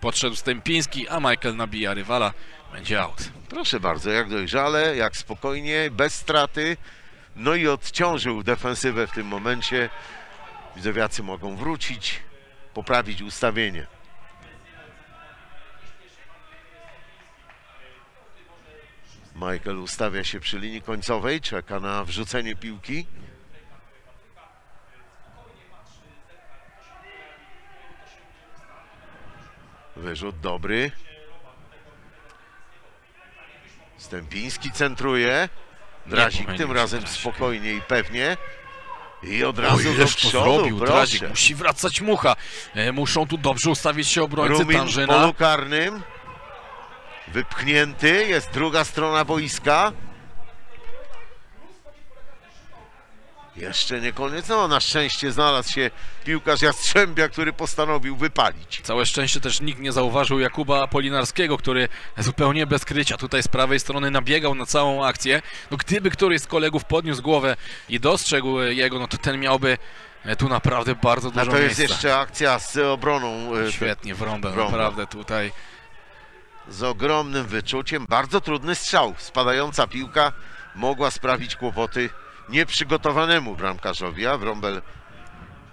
Podszedł Stępiński, a Michael nabija rywala. Będzie out. Proszę bardzo, jak dojrzale, jak spokojnie, bez straty. No i odciążył defensywę w tym momencie. Widzewiacy mogą wrócić, poprawić ustawienie. Michael ustawia się przy linii końcowej, czeka na wrzucenie piłki. Wyrzut dobry. Stępiński centruje. Drazik tym razem spokojnie i pewnie. I od razu do przodu, Drazik musi wracać Mucha. Muszą tu dobrze ustawić się obrońcy Tanżyna. W polu karnym. Wypchnięty. Jest druga strona boiska. Jeszcze nie koniec. No, na szczęście znalazł się piłkarz Jastrzębia, który postanowił wypalić. Całe szczęście też nikt nie zauważył Jakuba Apolinarskiego, który zupełnie bez krycia tutaj z prawej strony nabiegał na całą akcję. No, gdyby któryś z kolegów podniósł głowę i dostrzegł jego, no to ten miałby tu naprawdę bardzo dużo miejsca. A to jest miejsca. Jeszcze akcja z obroną. Świetnie, Wrąbel, naprawdę tutaj. Z ogromnym wyczuciem. Bardzo trudny strzał. Spadająca piłka mogła sprawić kłopoty nieprzygotowanemu bramkarzowi, a Wrąbel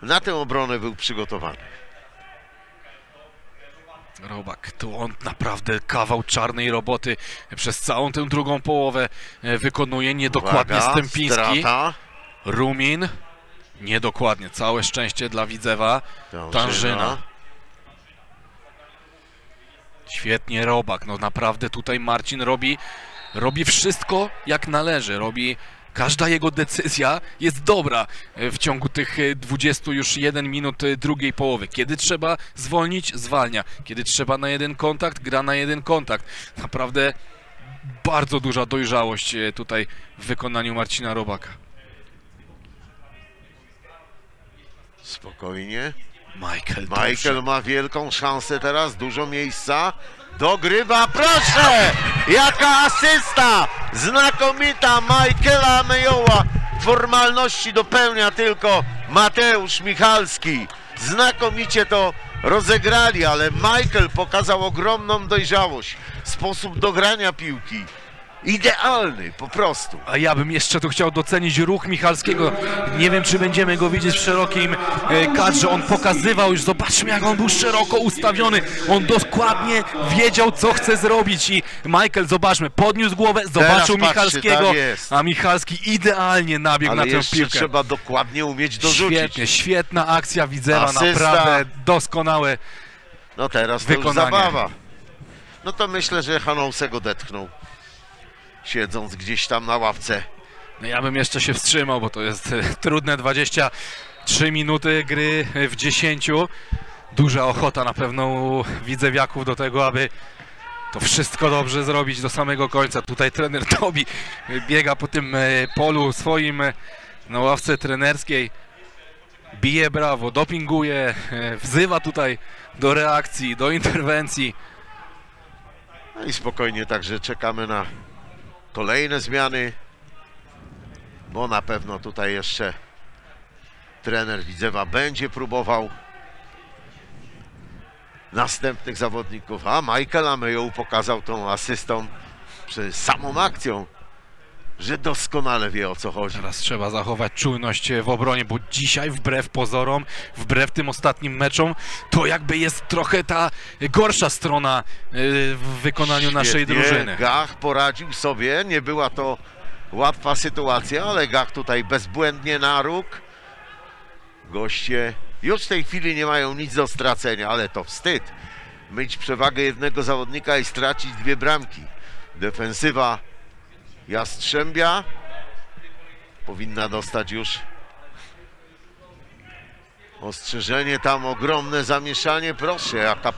na tę obronę był przygotowany. Robak, tu on naprawdę kawał czarnej roboty przez całą tę drugą połowę wykonuje. Niedokładnie Stępiński. Rumin. Niedokładnie. Całe szczęście dla Widzewa. Tanżyna. Świetnie Robak. No naprawdę tutaj Marcin robi, robi wszystko jak należy. Robi... Każda jego decyzja jest dobra w ciągu tych dwudziestu już jeden minut drugiej połowy. Kiedy trzeba zwolnić, zwalnia. Kiedy trzeba na jeden kontakt, gra na jeden kontakt. Naprawdę bardzo duża dojrzałość tutaj w wykonaniu Marcina Robaka. Spokojnie. Michael, Michael ma wielką szansę teraz, dużo miejsca. Dogrywa, proszę! Jaka asysta! Znakomita Michaela Ameyawa. Formalności dopełnia tylko Mateusz Michalski. Znakomicie to rozegrali, ale Michael pokazał ogromną dojrzałość. Sposób dogrania piłki. Idealny po prostu. A ja bym jeszcze tu chciał docenić ruch Michalskiego. Nie wiem, czy będziemy go widzieć w szerokim kadrze. On pokazywał już, zobaczmy jak on był szeroko ustawiony. On dokładnie wiedział, co chce zrobić. I Michael, zobaczmy, podniósł głowę, zobaczył teraz Michalskiego, patrzy, a Michalski idealnie nabiegł ale na tę piłkę. Trzeba dokładnie umieć dorzucić. Świetnie, świetna akcja Widzewa, naprawdę doskonałe. No teraz to już zabawa. No to myślę, że Hanousek odetchnął, siedząc gdzieś tam na ławce. No ja bym jeszcze się wstrzymał, bo to jest trudne dwadzieścia trzy minuty gry w dziesięciu. Duża ochota na pewno u widzewiaków do tego, aby to wszystko dobrze zrobić do samego końca. Tutaj trener Tobi biega po tym polu swoim na ławce trenerskiej. Bije brawo, dopinguje, wzywa tutaj do reakcji, do interwencji. No i spokojnie także czekamy na kolejne zmiany, bo na pewno tutaj jeszcze trener Widzewa będzie próbował następnych zawodników, a Michael Ameyaw pokazał tą asystą przy samą akcją, że doskonale wie, o co chodzi. Teraz trzeba zachować czujność w obronie, bo dzisiaj wbrew pozorom, wbrew tym ostatnim meczom, to jakby jest trochę ta gorsza strona w wykonaniu Świetnie. naszej drużyny. Gach poradził sobie, nie była to łatwa sytuacja, ale Gach tutaj bezbłędnie na róg. Goście już w tej chwili nie mają nic do stracenia, ale to wstyd. Mieć przewagę jednego zawodnika i stracić dwie bramki. Defensywa Jastrzębia powinna dostać już ostrzeżenie, tam ogromne zamieszanie, proszę, jaka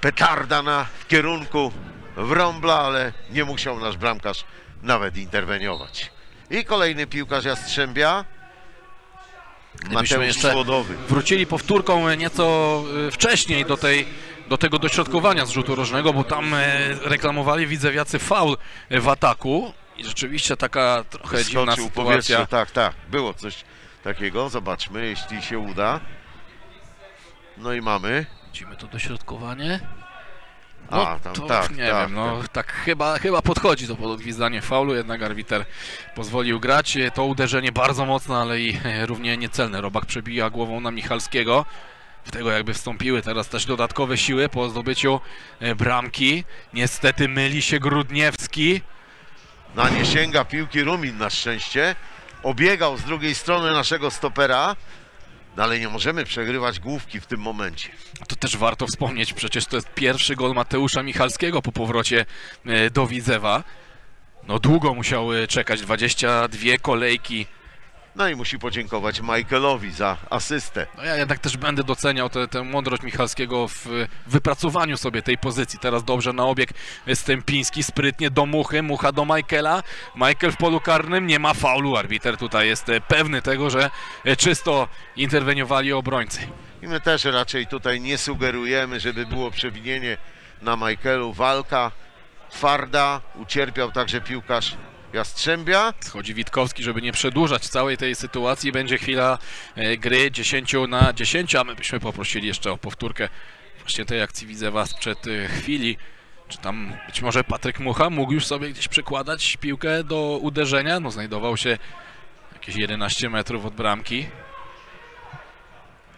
petarda na, w kierunku Wrąbla, ale nie musiał nasz bramkarz nawet interweniować. I kolejny piłkarz Jastrzębia, Mateusz Słodowy. Wrócili powtórką nieco wcześniej do tej do tego dośrodkowania z rzutu rożnego, bo tam reklamowali widzewiacy faul w ataku i rzeczywiście taka trochę Skoczył dziwna sytuacja. Tak, tak, było coś takiego, zobaczmy, jeśli się uda. No i mamy. Widzimy to dośrodkowanie. No, a, tam, to, tak, nie tak, wiem, no, tak, tak chyba, chyba podchodzi to pod odgwizdanie faulu, jednak arbiter pozwolił grać. To uderzenie bardzo mocne, ale i równie niecelne. Robak przebija głową na Michalskiego. W tego jakby wstąpiły teraz też dodatkowe siły po zdobyciu bramki. Niestety myli się Grudniewski. Na nie sięga piłki Rumin na szczęście. Obiegał z drugiej strony naszego stopera. Dalej nie możemy przegrywać główki w tym momencie. To też warto wspomnieć, przecież to jest pierwszy gol Mateusza Michalskiego po powrocie do Widzewa. No długo musiał czekać, dwadzieścia dwie kolejki. No i musi podziękować Michaelowi za asystę. No ja jednak też będę doceniał tę, tę mądrość Michalskiego w wypracowaniu sobie tej pozycji. Teraz dobrze na obieg Stępiński, sprytnie do Muchy, Mucha do Michaela. Michael w polu karnym, nie ma faulu. Arbiter tutaj jest pewny tego, że czysto interweniowali obrońcy. I my też raczej tutaj nie sugerujemy, żeby było przewinienie na Michaelu. Walka twarda, ucierpiał także piłkarz Jastrzębia. Schodzi Witkowski, żeby nie przedłużać całej tej sytuacji. Będzie chwila gry dziesięć na dziesięć, a my byśmy poprosili jeszcze o powtórkę właśnie tej akcji Widzewa sprzed chwili. Czy tam być może Patryk Mucha mógł już sobie gdzieś przykładać piłkę do uderzenia? No znajdował się jakieś jedenaście metrów od bramki.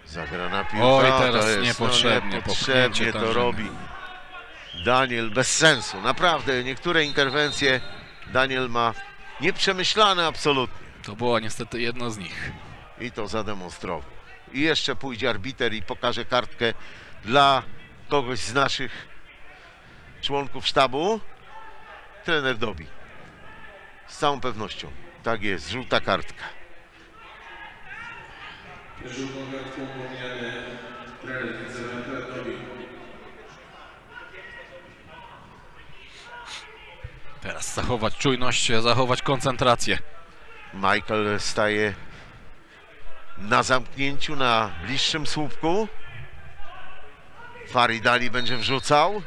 Zagrana piłka. Oj, teraz to jest niepotrzebnie, no niepotrzebnie to robi Daniel, bez sensu. Naprawdę niektóre interwencje Daniel ma nieprzemyślane absolutnie. To była niestety jedna z nich. I to zademonstrował. I jeszcze pójdzie arbiter i pokaże kartkę dla kogoś z naszych członków sztabu. Trener dobi. Z całą pewnością. Tak jest, żółta kartka. Pierwszą kartką pomijamy trener Widzewa dobi. Teraz zachować czujność, zachować koncentrację. Michael staje na zamknięciu, na bliższym słupku. Farid Ali będzie wrzucał.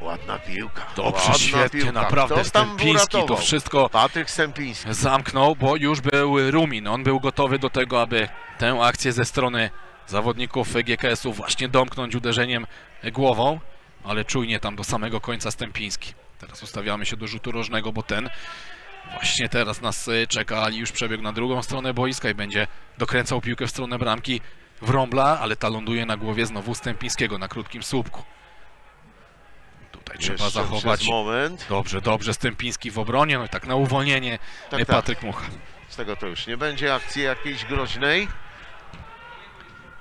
Ładna piłka. Dobrze, ładna świetnie, piłka. Naprawdę Stępiński to wszystko Patryk Stępiński zamknął, bo już był Rumin. On był gotowy do tego, aby tę akcję ze strony zawodników G K S-u właśnie domknąć uderzeniem głową. Ale czujnie tam do samego końca Stępiński. Teraz ustawiamy się do rzutu rożnego, bo ten właśnie teraz nas czeka. Ali już przebiegł na drugą stronę boiska i będzie dokręcał piłkę w stronę bramki Wrąbla, ale ta ląduje na głowie znowu Stępińskiego na krótkim słupku. Tutaj jeszcze trzeba zachować. Moment. Dobrze, dobrze, Stępiński w obronie, no i tak na uwolnienie tak, Patryk tak. Mucha. Z tego to już nie będzie akcji jakiejś groźnej.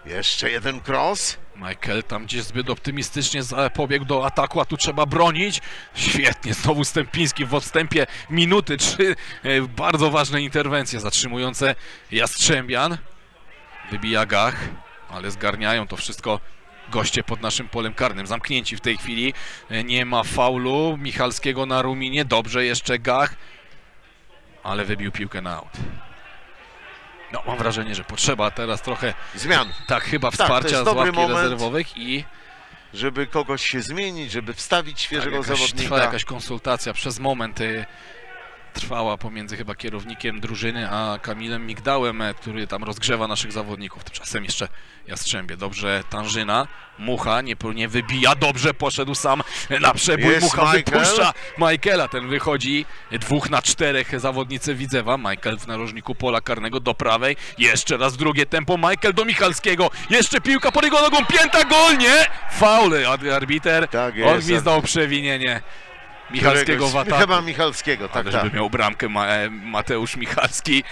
Jeszcze jeden cross. Michael tam gdzieś zbyt optymistycznie pobiegł do ataku, a tu trzeba bronić. Świetnie, znowu Stępiński w odstępie minuty. Trzy bardzo ważne interwencje zatrzymujące Jastrzębian. Wybija Gach, ale zgarniają to wszystko goście pod naszym polem karnym. Zamknięci w tej chwili. Nie ma faulu Michalskiego na Ruminie. Dobrze jeszcze Gach, ale wybił piłkę na aut. No, mam wrażenie, że potrzeba teraz trochę zmian. Tak, chyba wsparcia tak, z ławki rezerwowych i żeby kogoś się zmienić, żeby wstawić świeżego tak, jakaś, zawodnika. Trwa jakaś konsultacja przez moment y, trwała pomiędzy chyba kierownikiem drużyny a Kamilem Migdałem, który tam rozgrzewa naszych zawodników. Tymczasem jeszcze Jastrzębie. Dobrze Tanżyna, Mucha nie, nie wybija. Dobrze poszedł sam na przebój. Jest Mucha Michael. Wypuszcza Michaela. Ten wychodzi dwóch na czterech zawodnicy Widzewa. Michael w narożniku pola karnego do prawej. Jeszcze raz drugie tempo. Michael do Michalskiego. Jeszcze piłka pod jego nogą. Pięta gol, nie? Faul. Arbiter tak odgwizdał przewinienie Michalskiego w ataku. Chyba Michalskiego, tak, ale żeby tak miał bramkę Mateusz Michalski.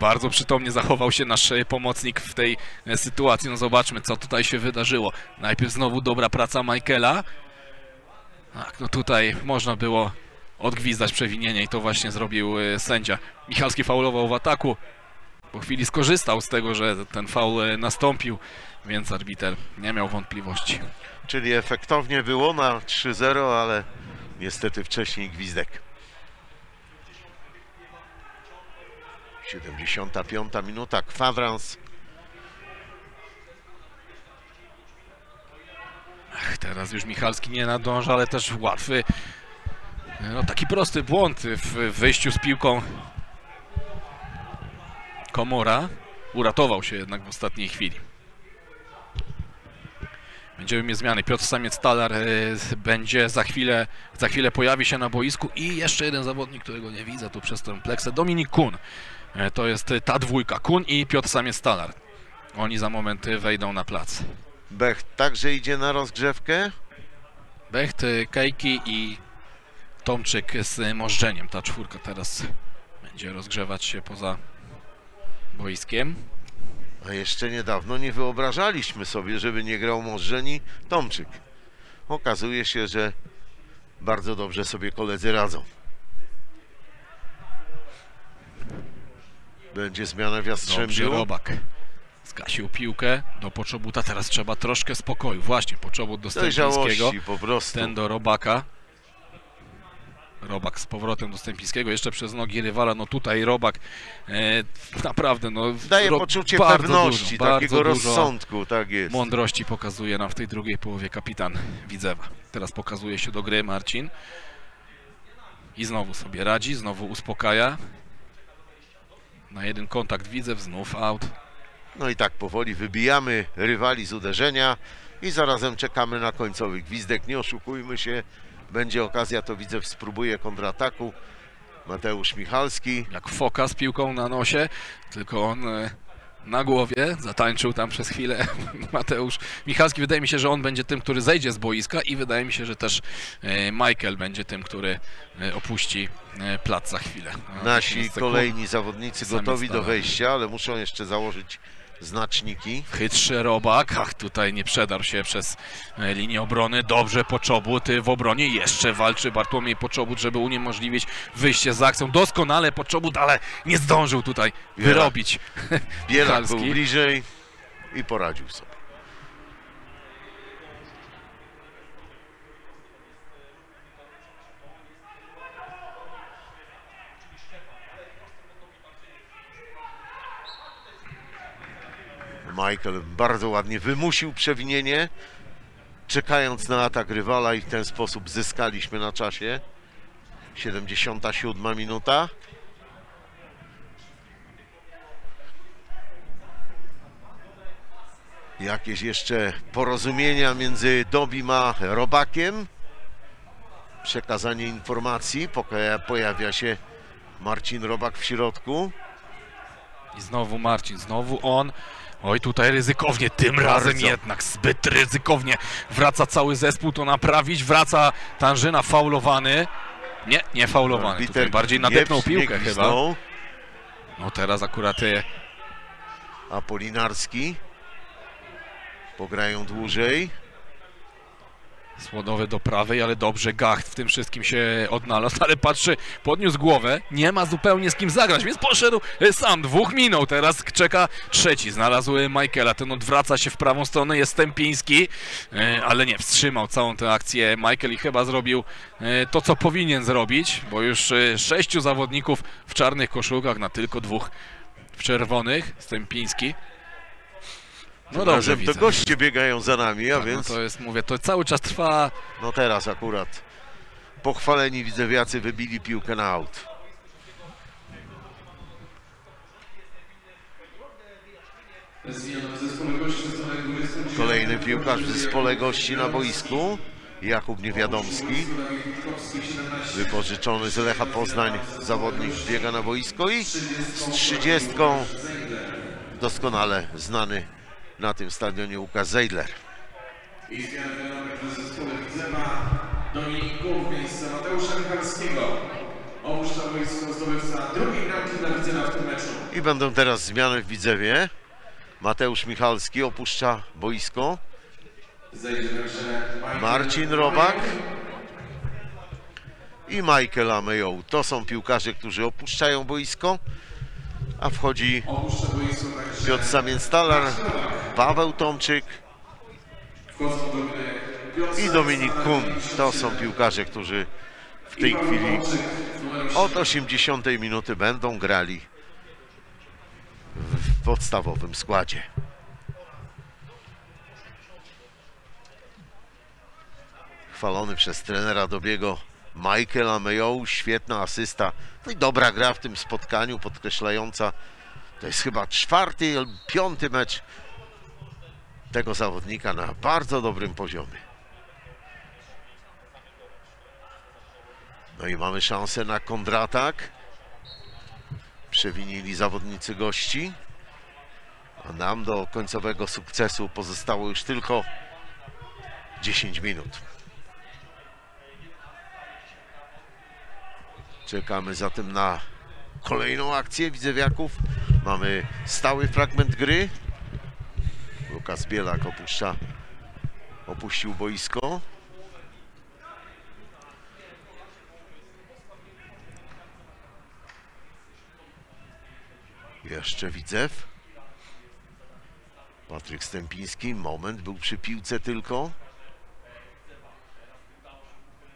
Bardzo przytomnie zachował się nasz pomocnik w tej sytuacji. No zobaczmy, co tutaj się wydarzyło. Najpierw znowu dobra praca Michaela. Tak, no tutaj można było odgwizdać przewinienie i to właśnie zrobił sędzia. Michalski faulował w ataku. Po chwili skorzystał z tego, że ten faul nastąpił, więc arbiter nie miał wątpliwości. Czyli efektownie było na trzy zero, ale niestety wcześniej gwizdek. siedemdziesiąta piąta minuta, kwadrans. Ach, teraz już Michalski nie nadąża, ale też łatwy. No taki prosty błąd w wyjściu z piłką Komora. Uratował się jednak w ostatniej chwili. Będziemy mieć zmiany. Piotr Samiec-Talar będzie za chwilę, za chwilę pojawi się na boisku i jeszcze jeden zawodnik, którego nie widzę tu przez tę pleksę, Dominik Kun. To jest ta dwójka, Kun i Piotr Samiec-Talar. Oni za moment wejdą na plac. Bech także idzie na rozgrzewkę? Becht, Kejki i Tomczyk z Możdżeniem. Ta czwórka teraz będzie rozgrzewać się poza boiskiem. A jeszcze niedawno nie wyobrażaliśmy sobie, żeby nie grał Możdżeń i Tomczyk. Okazuje się, że bardzo dobrze sobie koledzy radzą. Będzie zmiana w Jastrzębiu. Robak zgasił piłkę do Poczobuta. Teraz trzeba troszkę spokoju. Właśnie Poczobut do Stępińskiego. Po prostu. Ten do Robaka. Robak z powrotem do Stępińskiego, jeszcze przez nogi rywala, no tutaj Robak e, naprawdę, no... Daje ro, poczucie pewności, dużo, takiego rozsądku, tak jest. Mądrości pokazuje nam w tej drugiej połowie kapitan Widzewa. Teraz pokazuje się do gry Marcin i znowu sobie radzi, znowu uspokaja. Na jeden kontakt Widzew, znów out. No i tak powoli wybijamy rywali z uderzenia i zarazem czekamy na końcowy gwizdek, nie oszukujmy się. Będzie okazja, to widzę, spróbuje kontrataku. Mateusz Michalski. Jak foka z piłką na nosie, tylko on na głowie zatańczył tam przez chwilę. Mateusz Michalski, wydaje mi się, że on będzie tym, który zejdzie z boiska i wydaje mi się, że też Michael będzie tym, który opuści plac za chwilę. Nasi kolejni zawodnicy gotowi do wejścia, ale muszą jeszcze założyć znaczniki. Chytrzy Robak, ach, tutaj nie przedarł się przez linię obrony, dobrze Poczobut w obronie, jeszcze walczy Bartłomiej Poczobut, żeby uniemożliwić wyjście z akcją, doskonale Poczobut, ale nie zdążył tutaj Bielak. wyrobić. Bielak był bliżej i poradził sobie. Michael bardzo ładnie wymusił przewinienie, czekając na atak rywala i w ten sposób zyskaliśmy na czasie. siedemdziesiąta siódma minuta. Jakieś jeszcze porozumienia między Dobim a Robakiem. Przekazanie informacji, pojawia się Marcin Robak w środku. I znowu Marcin, znowu on. Oj, tutaj ryzykownie, tym razem jednak zbyt ryzykownie wraca cały zespół, to naprawić, wraca Tanżyna, faulowany. Nie, nie faulowany, tutaj bardziej nadepnął piłkę chyba. No teraz akurat Apolinarski, pograją dłużej. Słodowy do prawej, ale dobrze Gach w tym wszystkim się odnalazł, ale patrzy, podniósł głowę, nie ma zupełnie z kim zagrać, więc poszedł sam, dwóch minął, teraz czeka trzeci, znalazł Michaela, ten odwraca się w prawą stronę, jest Stępiński, ale nie, wstrzymał całą tę akcję Michael i chyba zrobił to, co powinien zrobić, bo już sześciu zawodników w czarnych koszulkach na tylko dwóch w czerwonych, Stępiński. No dobrze, to goście biegają za nami, a tak, więc... No to jest, mówię, to cały czas trwa... No teraz akurat pochwaleni widzewiacy wybili piłkę na aut. Kolejny piłkarz w zespole gości na boisku, Jakub Niewiadomski. Wypożyczony z Lecha Poznań zawodnik biega na boisko i z trzydziestką doskonale znany na tym stadionie Łukasz Zeidler. I zmiana w zespole Widzewa, Dominik Kun w miejsce Mateusza Michalskiego. Opuszcza boisko zdobywca drugiej bramki dla Widzewa w tym meczu. I będą teraz zmiany w Widzewie. Mateusz Michalski opuszcza boisko. Marcin Robak i Michael Ameyaw. To są piłkarze, którzy opuszczają boisko. A wchodzi Piotr Samiec-Talar, Paweł Tomczyk i Dominik Kun. To są piłkarze, którzy w tej chwili od osiemdziesiątej minuty będą grali w podstawowym składzie. Chwalony przez trenera Dobiego Michael Ameyaw, świetna asysta. No i dobra gra w tym spotkaniu, podkreślająca. To jest chyba czwarty, piąty mecz tego zawodnika na bardzo dobrym poziomie. No i mamy szansę na kontratak. Przewinili zawodnicy gości. A nam do końcowego sukcesu pozostało już tylko dziesięć minut. Czekamy zatem na kolejną akcję widzewiaków. Mamy stały fragment gry. Łukasz Bielak opuszcza, opuścił boisko. Jeszcze Widzew. Patryk Stępiński, moment, był przy piłce tylko.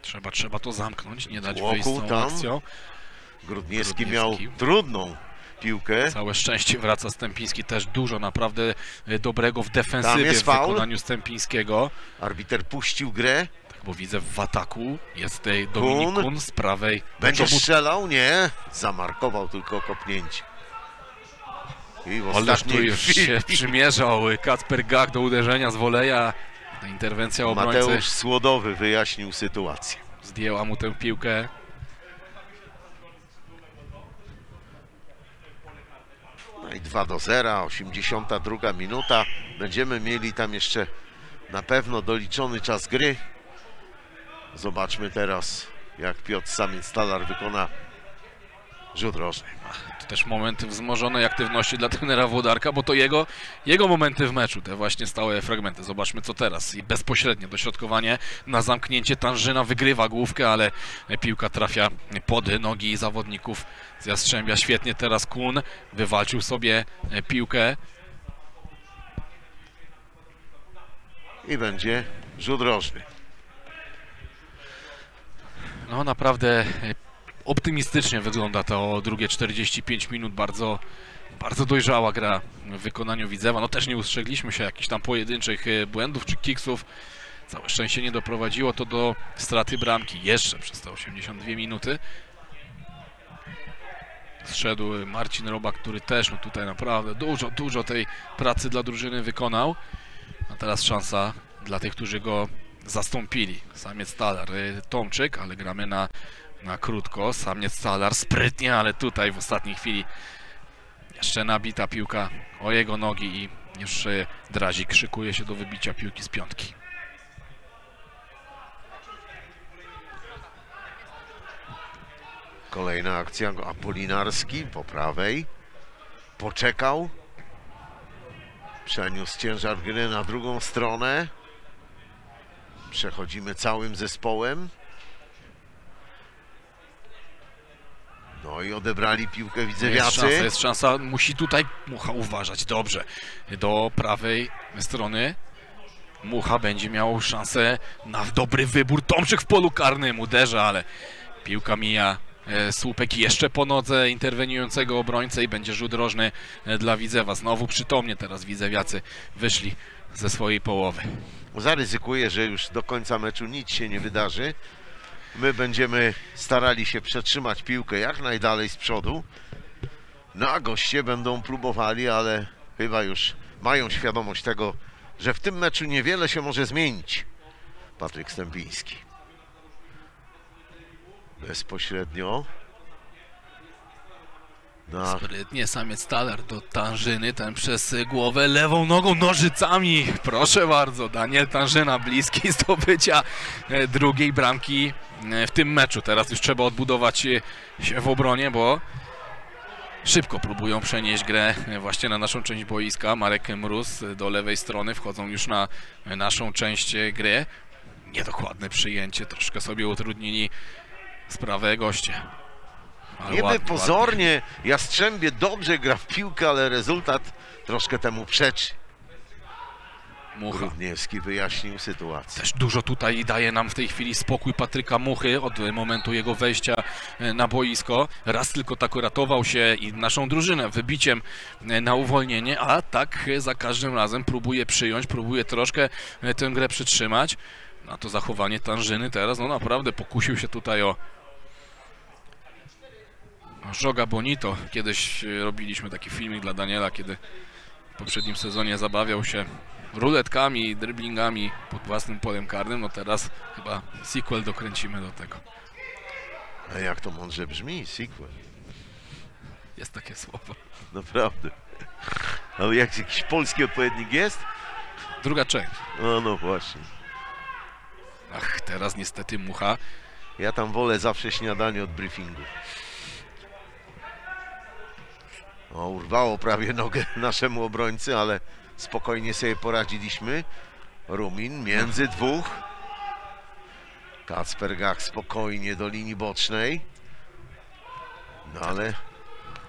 Trzeba, trzeba to zamknąć, nie dać wejść z tą akcją. Grudniewski miał trudną piłkę. Całe szczęście wraca Stępiński, też dużo naprawdę dobrego w defensywie w wykonaniu Stępińskiego. Arbiter puścił grę. Tak, bo widzę w ataku jest tej Dominik Kun z prawej. Będzie strzelał? Nie. Zamarkował tylko kopnięcie. Ależ tu już się przymierzał Kacper Gach do uderzenia z woleja. Interwencja obrońcy. Mateusz Słodowy wyjaśnił sytuację. Zdjęła mu tę piłkę. No i dwa do zera, osiemdziesiąta druga minuta. Będziemy mieli tam jeszcze na pewno doliczony czas gry. Zobaczmy teraz, jak Piotr Samiec-Talar wykona rzut rożny. To też momenty wzmożonej aktywności dla trenera Włodarka, bo to jego, jego momenty w meczu, te właśnie stałe fragmenty. Zobaczmy co teraz. I bezpośrednie dośrodkowanie na zamknięcie. Tanżyna wygrywa główkę, ale piłka trafia pod nogi zawodników z Jastrzębia. Świetnie teraz Kun wywalczył sobie piłkę. I będzie rzut rożny. No naprawdę optymistycznie wygląda to drugie czterdzieści pięć minut, bardzo, bardzo dojrzała gra w wykonaniu Widzewa. No też nie ustrzegliśmy się jakichś tam pojedynczych błędów czy kiksów. Całe szczęście nie doprowadziło to do straty bramki. Jeszcze przez te osiemdziesiąt dwie minuty. Zszedł Marcin Robak, który też no tutaj naprawdę dużo, dużo tej pracy dla drużyny wykonał. A teraz szansa dla tych, którzy go zastąpili. Samiec-Talar, Tomczyk, ale gramy na Na krótko. Samiec-Talar sprytnie, ale tutaj w ostatniej chwili jeszcze nabita piłka o jego nogi i już Drazik szykuje się do wybicia piłki z piątki. Kolejna akcja. Apolinarski po prawej. Poczekał. Przeniósł ciężar gry na drugą stronę. Przechodzimy całym zespołem. No i odebrali piłkę widzewiacy. Jest szansa, jest szansa. Musi tutaj Mucha uważać. Dobrze. Do prawej strony Mucha będzie miał szansę na dobry wybór. Tomczyk w polu karnym uderza, ale piłka mija słupek i jeszcze po nodze interweniującego obrońcę i będzie rzut rożny dla Widzewa. Znowu przytomnie teraz widzewiacy wyszli ze swojej połowy. Zaryzykuję, że już do końca meczu nic się nie wydarzy. My będziemy starali się przetrzymać piłkę jak najdalej z przodu. No a goście będą próbowali, ale chyba już mają świadomość tego, że w tym meczu niewiele się może zmienić. Patryk Stępiński. Bezpośrednio. No. Sprytnie Samiec-Talar do Tanżyny, ten przez głowę, lewą nogą, nożycami, proszę bardzo, Daniel Tanżyna bliski zdobycia drugiej bramki w tym meczu. Teraz już trzeba odbudować się w obronie, bo szybko próbują przenieść grę właśnie na naszą część boiska. Marek Mróz do lewej strony, wchodzą już na naszą część gry. Niedokładne przyjęcie, troszkę sobie utrudnili sprawę goście. Niby ładnie, pozornie ładnie. Jastrzębie dobrze gra w piłkę, ale rezultat troszkę temu przeczy. Mucha. Grudniewski wyjaśnił sytuację. Też dużo tutaj daje nam w tej chwili spokój Patryka Muchy od momentu jego wejścia na boisko. Raz tylko tak uratował się i naszą drużynę wybiciem na uwolnienie, a tak za każdym razem próbuje przyjąć, próbuje troszkę tę grę przytrzymać. A to zachowanie Tanżyny teraz, no naprawdę pokusił się tutaj o Żoga Bonito. Kiedyś robiliśmy taki filmik dla Daniela, kiedy w poprzednim sezonie zabawiał się ruletkami i driblingami pod własnym polem karnym. No teraz chyba sequel dokręcimy do tego. A jak to mądrze brzmi, sequel. Jest takie słowo. Naprawdę. Ale jak jakiś polski odpowiednik jest? Druga część. No, no właśnie. Ach, teraz niestety Mucha. Ja tam wolę zawsze śniadanie od briefingu. O, urwało prawie nogę naszemu obrońcy, ale spokojnie sobie poradziliśmy. Rumin między dwóch. Kacper Gach spokojnie do linii bocznej. No ale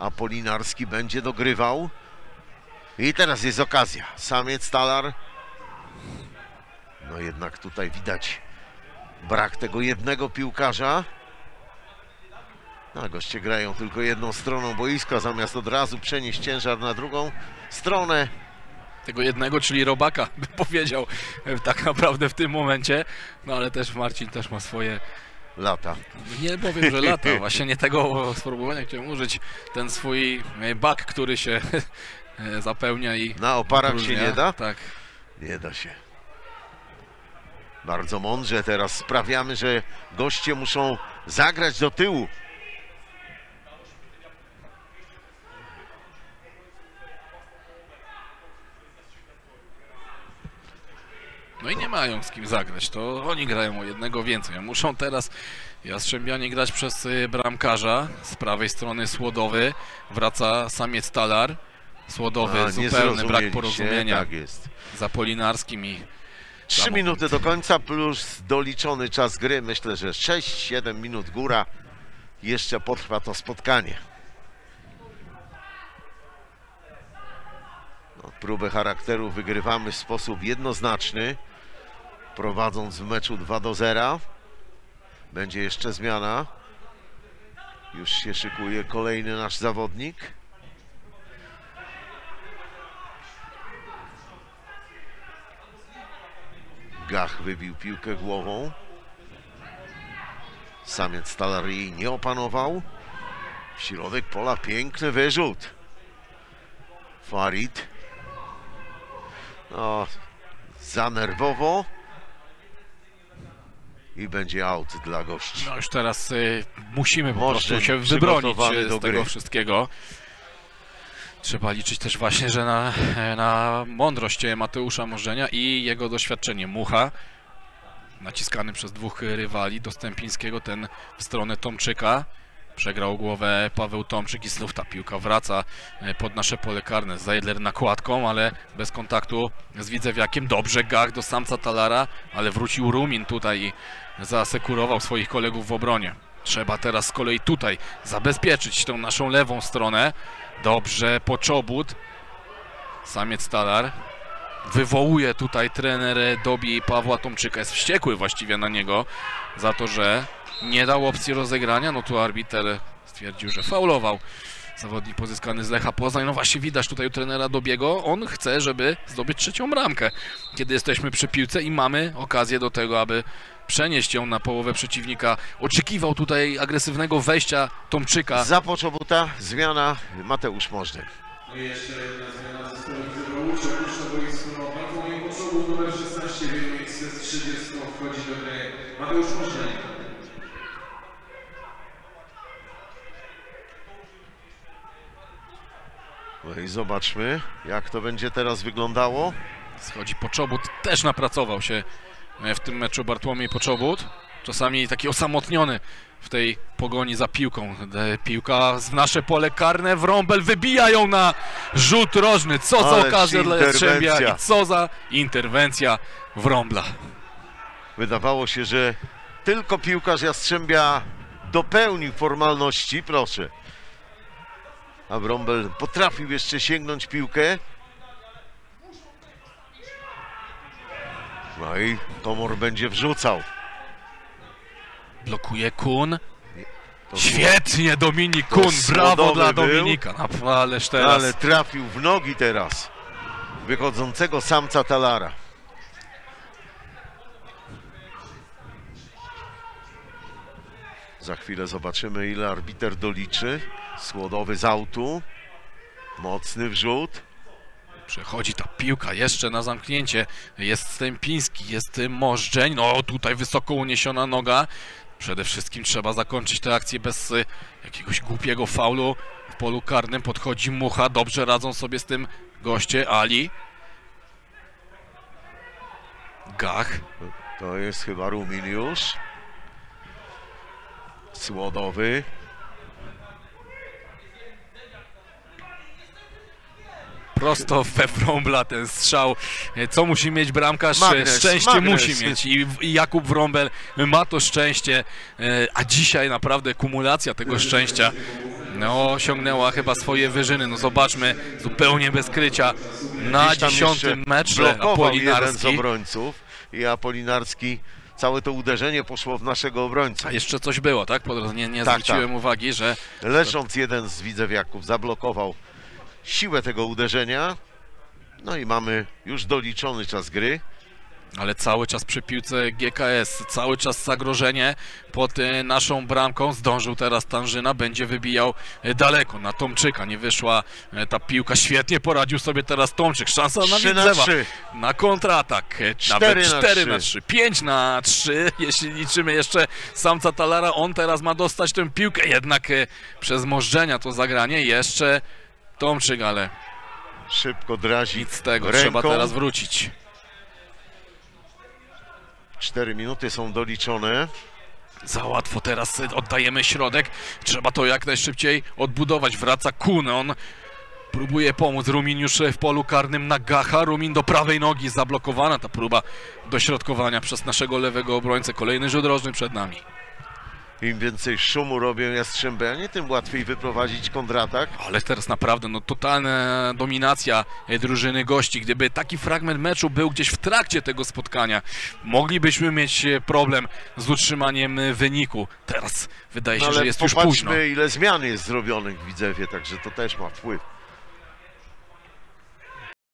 Apolinarski będzie dogrywał. I teraz jest okazja. Samiec-Talar. No jednak tutaj widać brak tego jednego piłkarza. No, goście grają tylko jedną stroną boiska, zamiast od razu przenieść ciężar na drugą stronę. Tego jednego, czyli Robaka, bym powiedział tak naprawdę w tym momencie. No ale też Marcin też ma swoje... Lata. Nie powiem, że lata. Właśnie nie tego sformułowania chciałem użyć. Ten swój bak, który się zapełnia i... Na oparach się nie da? Tak. Nie da się. Bardzo mądrze teraz sprawiamy, że goście muszą zagrać do tyłu. No i nie mają z kim zagrać, to oni grają o jednego więcej. Muszą teraz Jastrzębianie grać przez bramkarza. Z prawej strony Słodowy, wraca Samiec-Talar. Słodowy, A, zupełny brak porozumienia tak jest. Z Apolinarskim i... Trzy minuty do końca plus doliczony czas gry, myślę, że sześć siedem minut góra. Jeszcze potrwa to spotkanie. No, próbę charakteru wygrywamy w sposób jednoznaczny, prowadząc w meczu dwa do zera. Będzie jeszcze zmiana. Już się szykuje kolejny nasz zawodnik. Gach wybił piłkę głową. Samiec-Talar jej nie opanował. W środek pola piękny wyrzut. Farid. No, za nerwowo. I będzie out dla gości. No już teraz y, musimy po prostu się wybronić z tego wszystkiego. Trzeba liczyć też właśnie, że na, na mądrość Mateusza Możdżenia i jego doświadczenie. Mucha, naciskany przez dwóch rywali, do Stępińskiego, ten w stronę Tomczyka. Przegrał głowę Paweł Tomczyk i znów ta piłka wraca pod nasze pole karne. Zajdler nakładką, ale bez kontaktu z Widzewiakiem. Dobrze Gach do samca Talara, ale wrócił Rumin tutaj i zasekurował swoich kolegów w obronie. Trzeba teraz z kolei tutaj zabezpieczyć tą naszą lewą stronę. Dobrze, Poczobut. Samiec-Talar wywołuje tutaj trener Dobi Pawła Tomczyka. Jest wściekły właściwie na niego za to, że nie dał opcji rozegrania. No tu arbiter stwierdził, że faulował zawodnik pozyskany z Lecha Poznań. No właśnie widać tutaj u trenera Dobiego. On chce, żeby zdobyć trzecią bramkę, kiedy jesteśmy przy piłce i mamy okazję do tego, aby przenieść ją na połowę przeciwnika. Oczekiwał tutaj agresywnego wejścia Tomczyka. Za Poczobuta zmiana Mateusz Możdżeń. No i jeszcze jedna zmiana z Łódź, opuszcza boisko Bartłomiej Poczobut, numer szesnaście, z trzydzieści wchodzi do gry Mateusz Możdżeń. No i zobaczmy, jak to będzie teraz wyglądało. Schodzi Poczobut, też napracował się w tym meczu Bartłomiej Poczobut. Czasami taki osamotniony w tej pogoni za piłką. Piłka w nasze pole karne. Wrąbel wybija ją na rzut rożny. Co za okazja dla Jastrzębia i co za interwencja Wrąbla. Wydawało się, że tylko piłkarz Jastrzębia dopełnił formalności. Proszę. A Wrąbel potrafił jeszcze sięgnąć piłkę. No i Komor będzie wrzucał. Blokuje Kun. Świetnie Dominik Kun, brawo dla Dominika. Ależ teraz. Ale trafił w nogi teraz wychodzącego samca Talara. Za chwilę zobaczymy, ile arbiter doliczy. Słodowy z autu. Mocny wrzut. Przechodzi ta piłka jeszcze na zamknięcie. Jest Stępiński, jest Możdżeń. No tutaj wysoko uniesiona noga. Przede wszystkim trzeba zakończyć tę akcję bez jakiegoś głupiego faulu w polu karnym. Podchodzi Mucha, dobrze radzą sobie z tym goście. Ali. Gach. To jest chyba Rumin już. Słodowy. Prosto we Wrąbla ten strzał. Co musi mieć bramkarz? Magnes, szczęście magnes. Musi mieć. I, I Jakub Wrąbel ma to szczęście, a dzisiaj naprawdę kumulacja tego szczęścia no, osiągnęła chyba swoje wyżyny. No zobaczmy, zupełnie bez krycia na dziesiątym meczu Apolinarski. Jeden z obrońców i Apolinarski. Całe to uderzenie poszło w naszego obrońcę. A jeszcze coś było, tak? Po drodze nie, nie tak, zwróciłem tak. uwagi, że... Leżąc jeden z widzewiaków zablokował siłę tego uderzenia. No i mamy już doliczony czas gry. Ale cały czas przy piłce G K S, cały czas zagrożenie pod naszą bramką. Zdążył teraz Tanżyna, będzie wybijał daleko na Tomczyka. Nie wyszła ta piłka, świetnie poradził sobie teraz Tomczyk. Szansa na Widzewa, na kontratak, nawet cztery na trzy, pięć na trzy, jeśli liczymy jeszcze Samca Talara. On teraz ma dostać tę piłkę, jednak przez Możdżenia to zagranie jeszcze Tomczyk, ale szybko drazi. Nic z tego, ręką. Trzeba teraz wrócić. Cztery minuty są doliczone. Za łatwo teraz oddajemy środek. Trzeba to jak najszybciej odbudować. Wraca Kun. On próbuje pomóc. Rumin już w polu karnym na Gacha. Rumin do prawej nogi. Zablokowana ta próba dośrodkowania przez naszego lewego obrońcę. Kolejny rzut rożny przed nami. Im więcej szumu robią Jastrzębianie, tym łatwiej wyprowadzić kontratak. Ale teraz naprawdę no, totalna dominacja drużyny gości. Gdyby taki fragment meczu był gdzieś w trakcie tego spotkania, moglibyśmy mieć problem z utrzymaniem wyniku. Teraz wydaje się, no, że jest już późno. Ale popatrzmy, ile zmian jest zrobionych w Widzewie, także to też ma wpływ.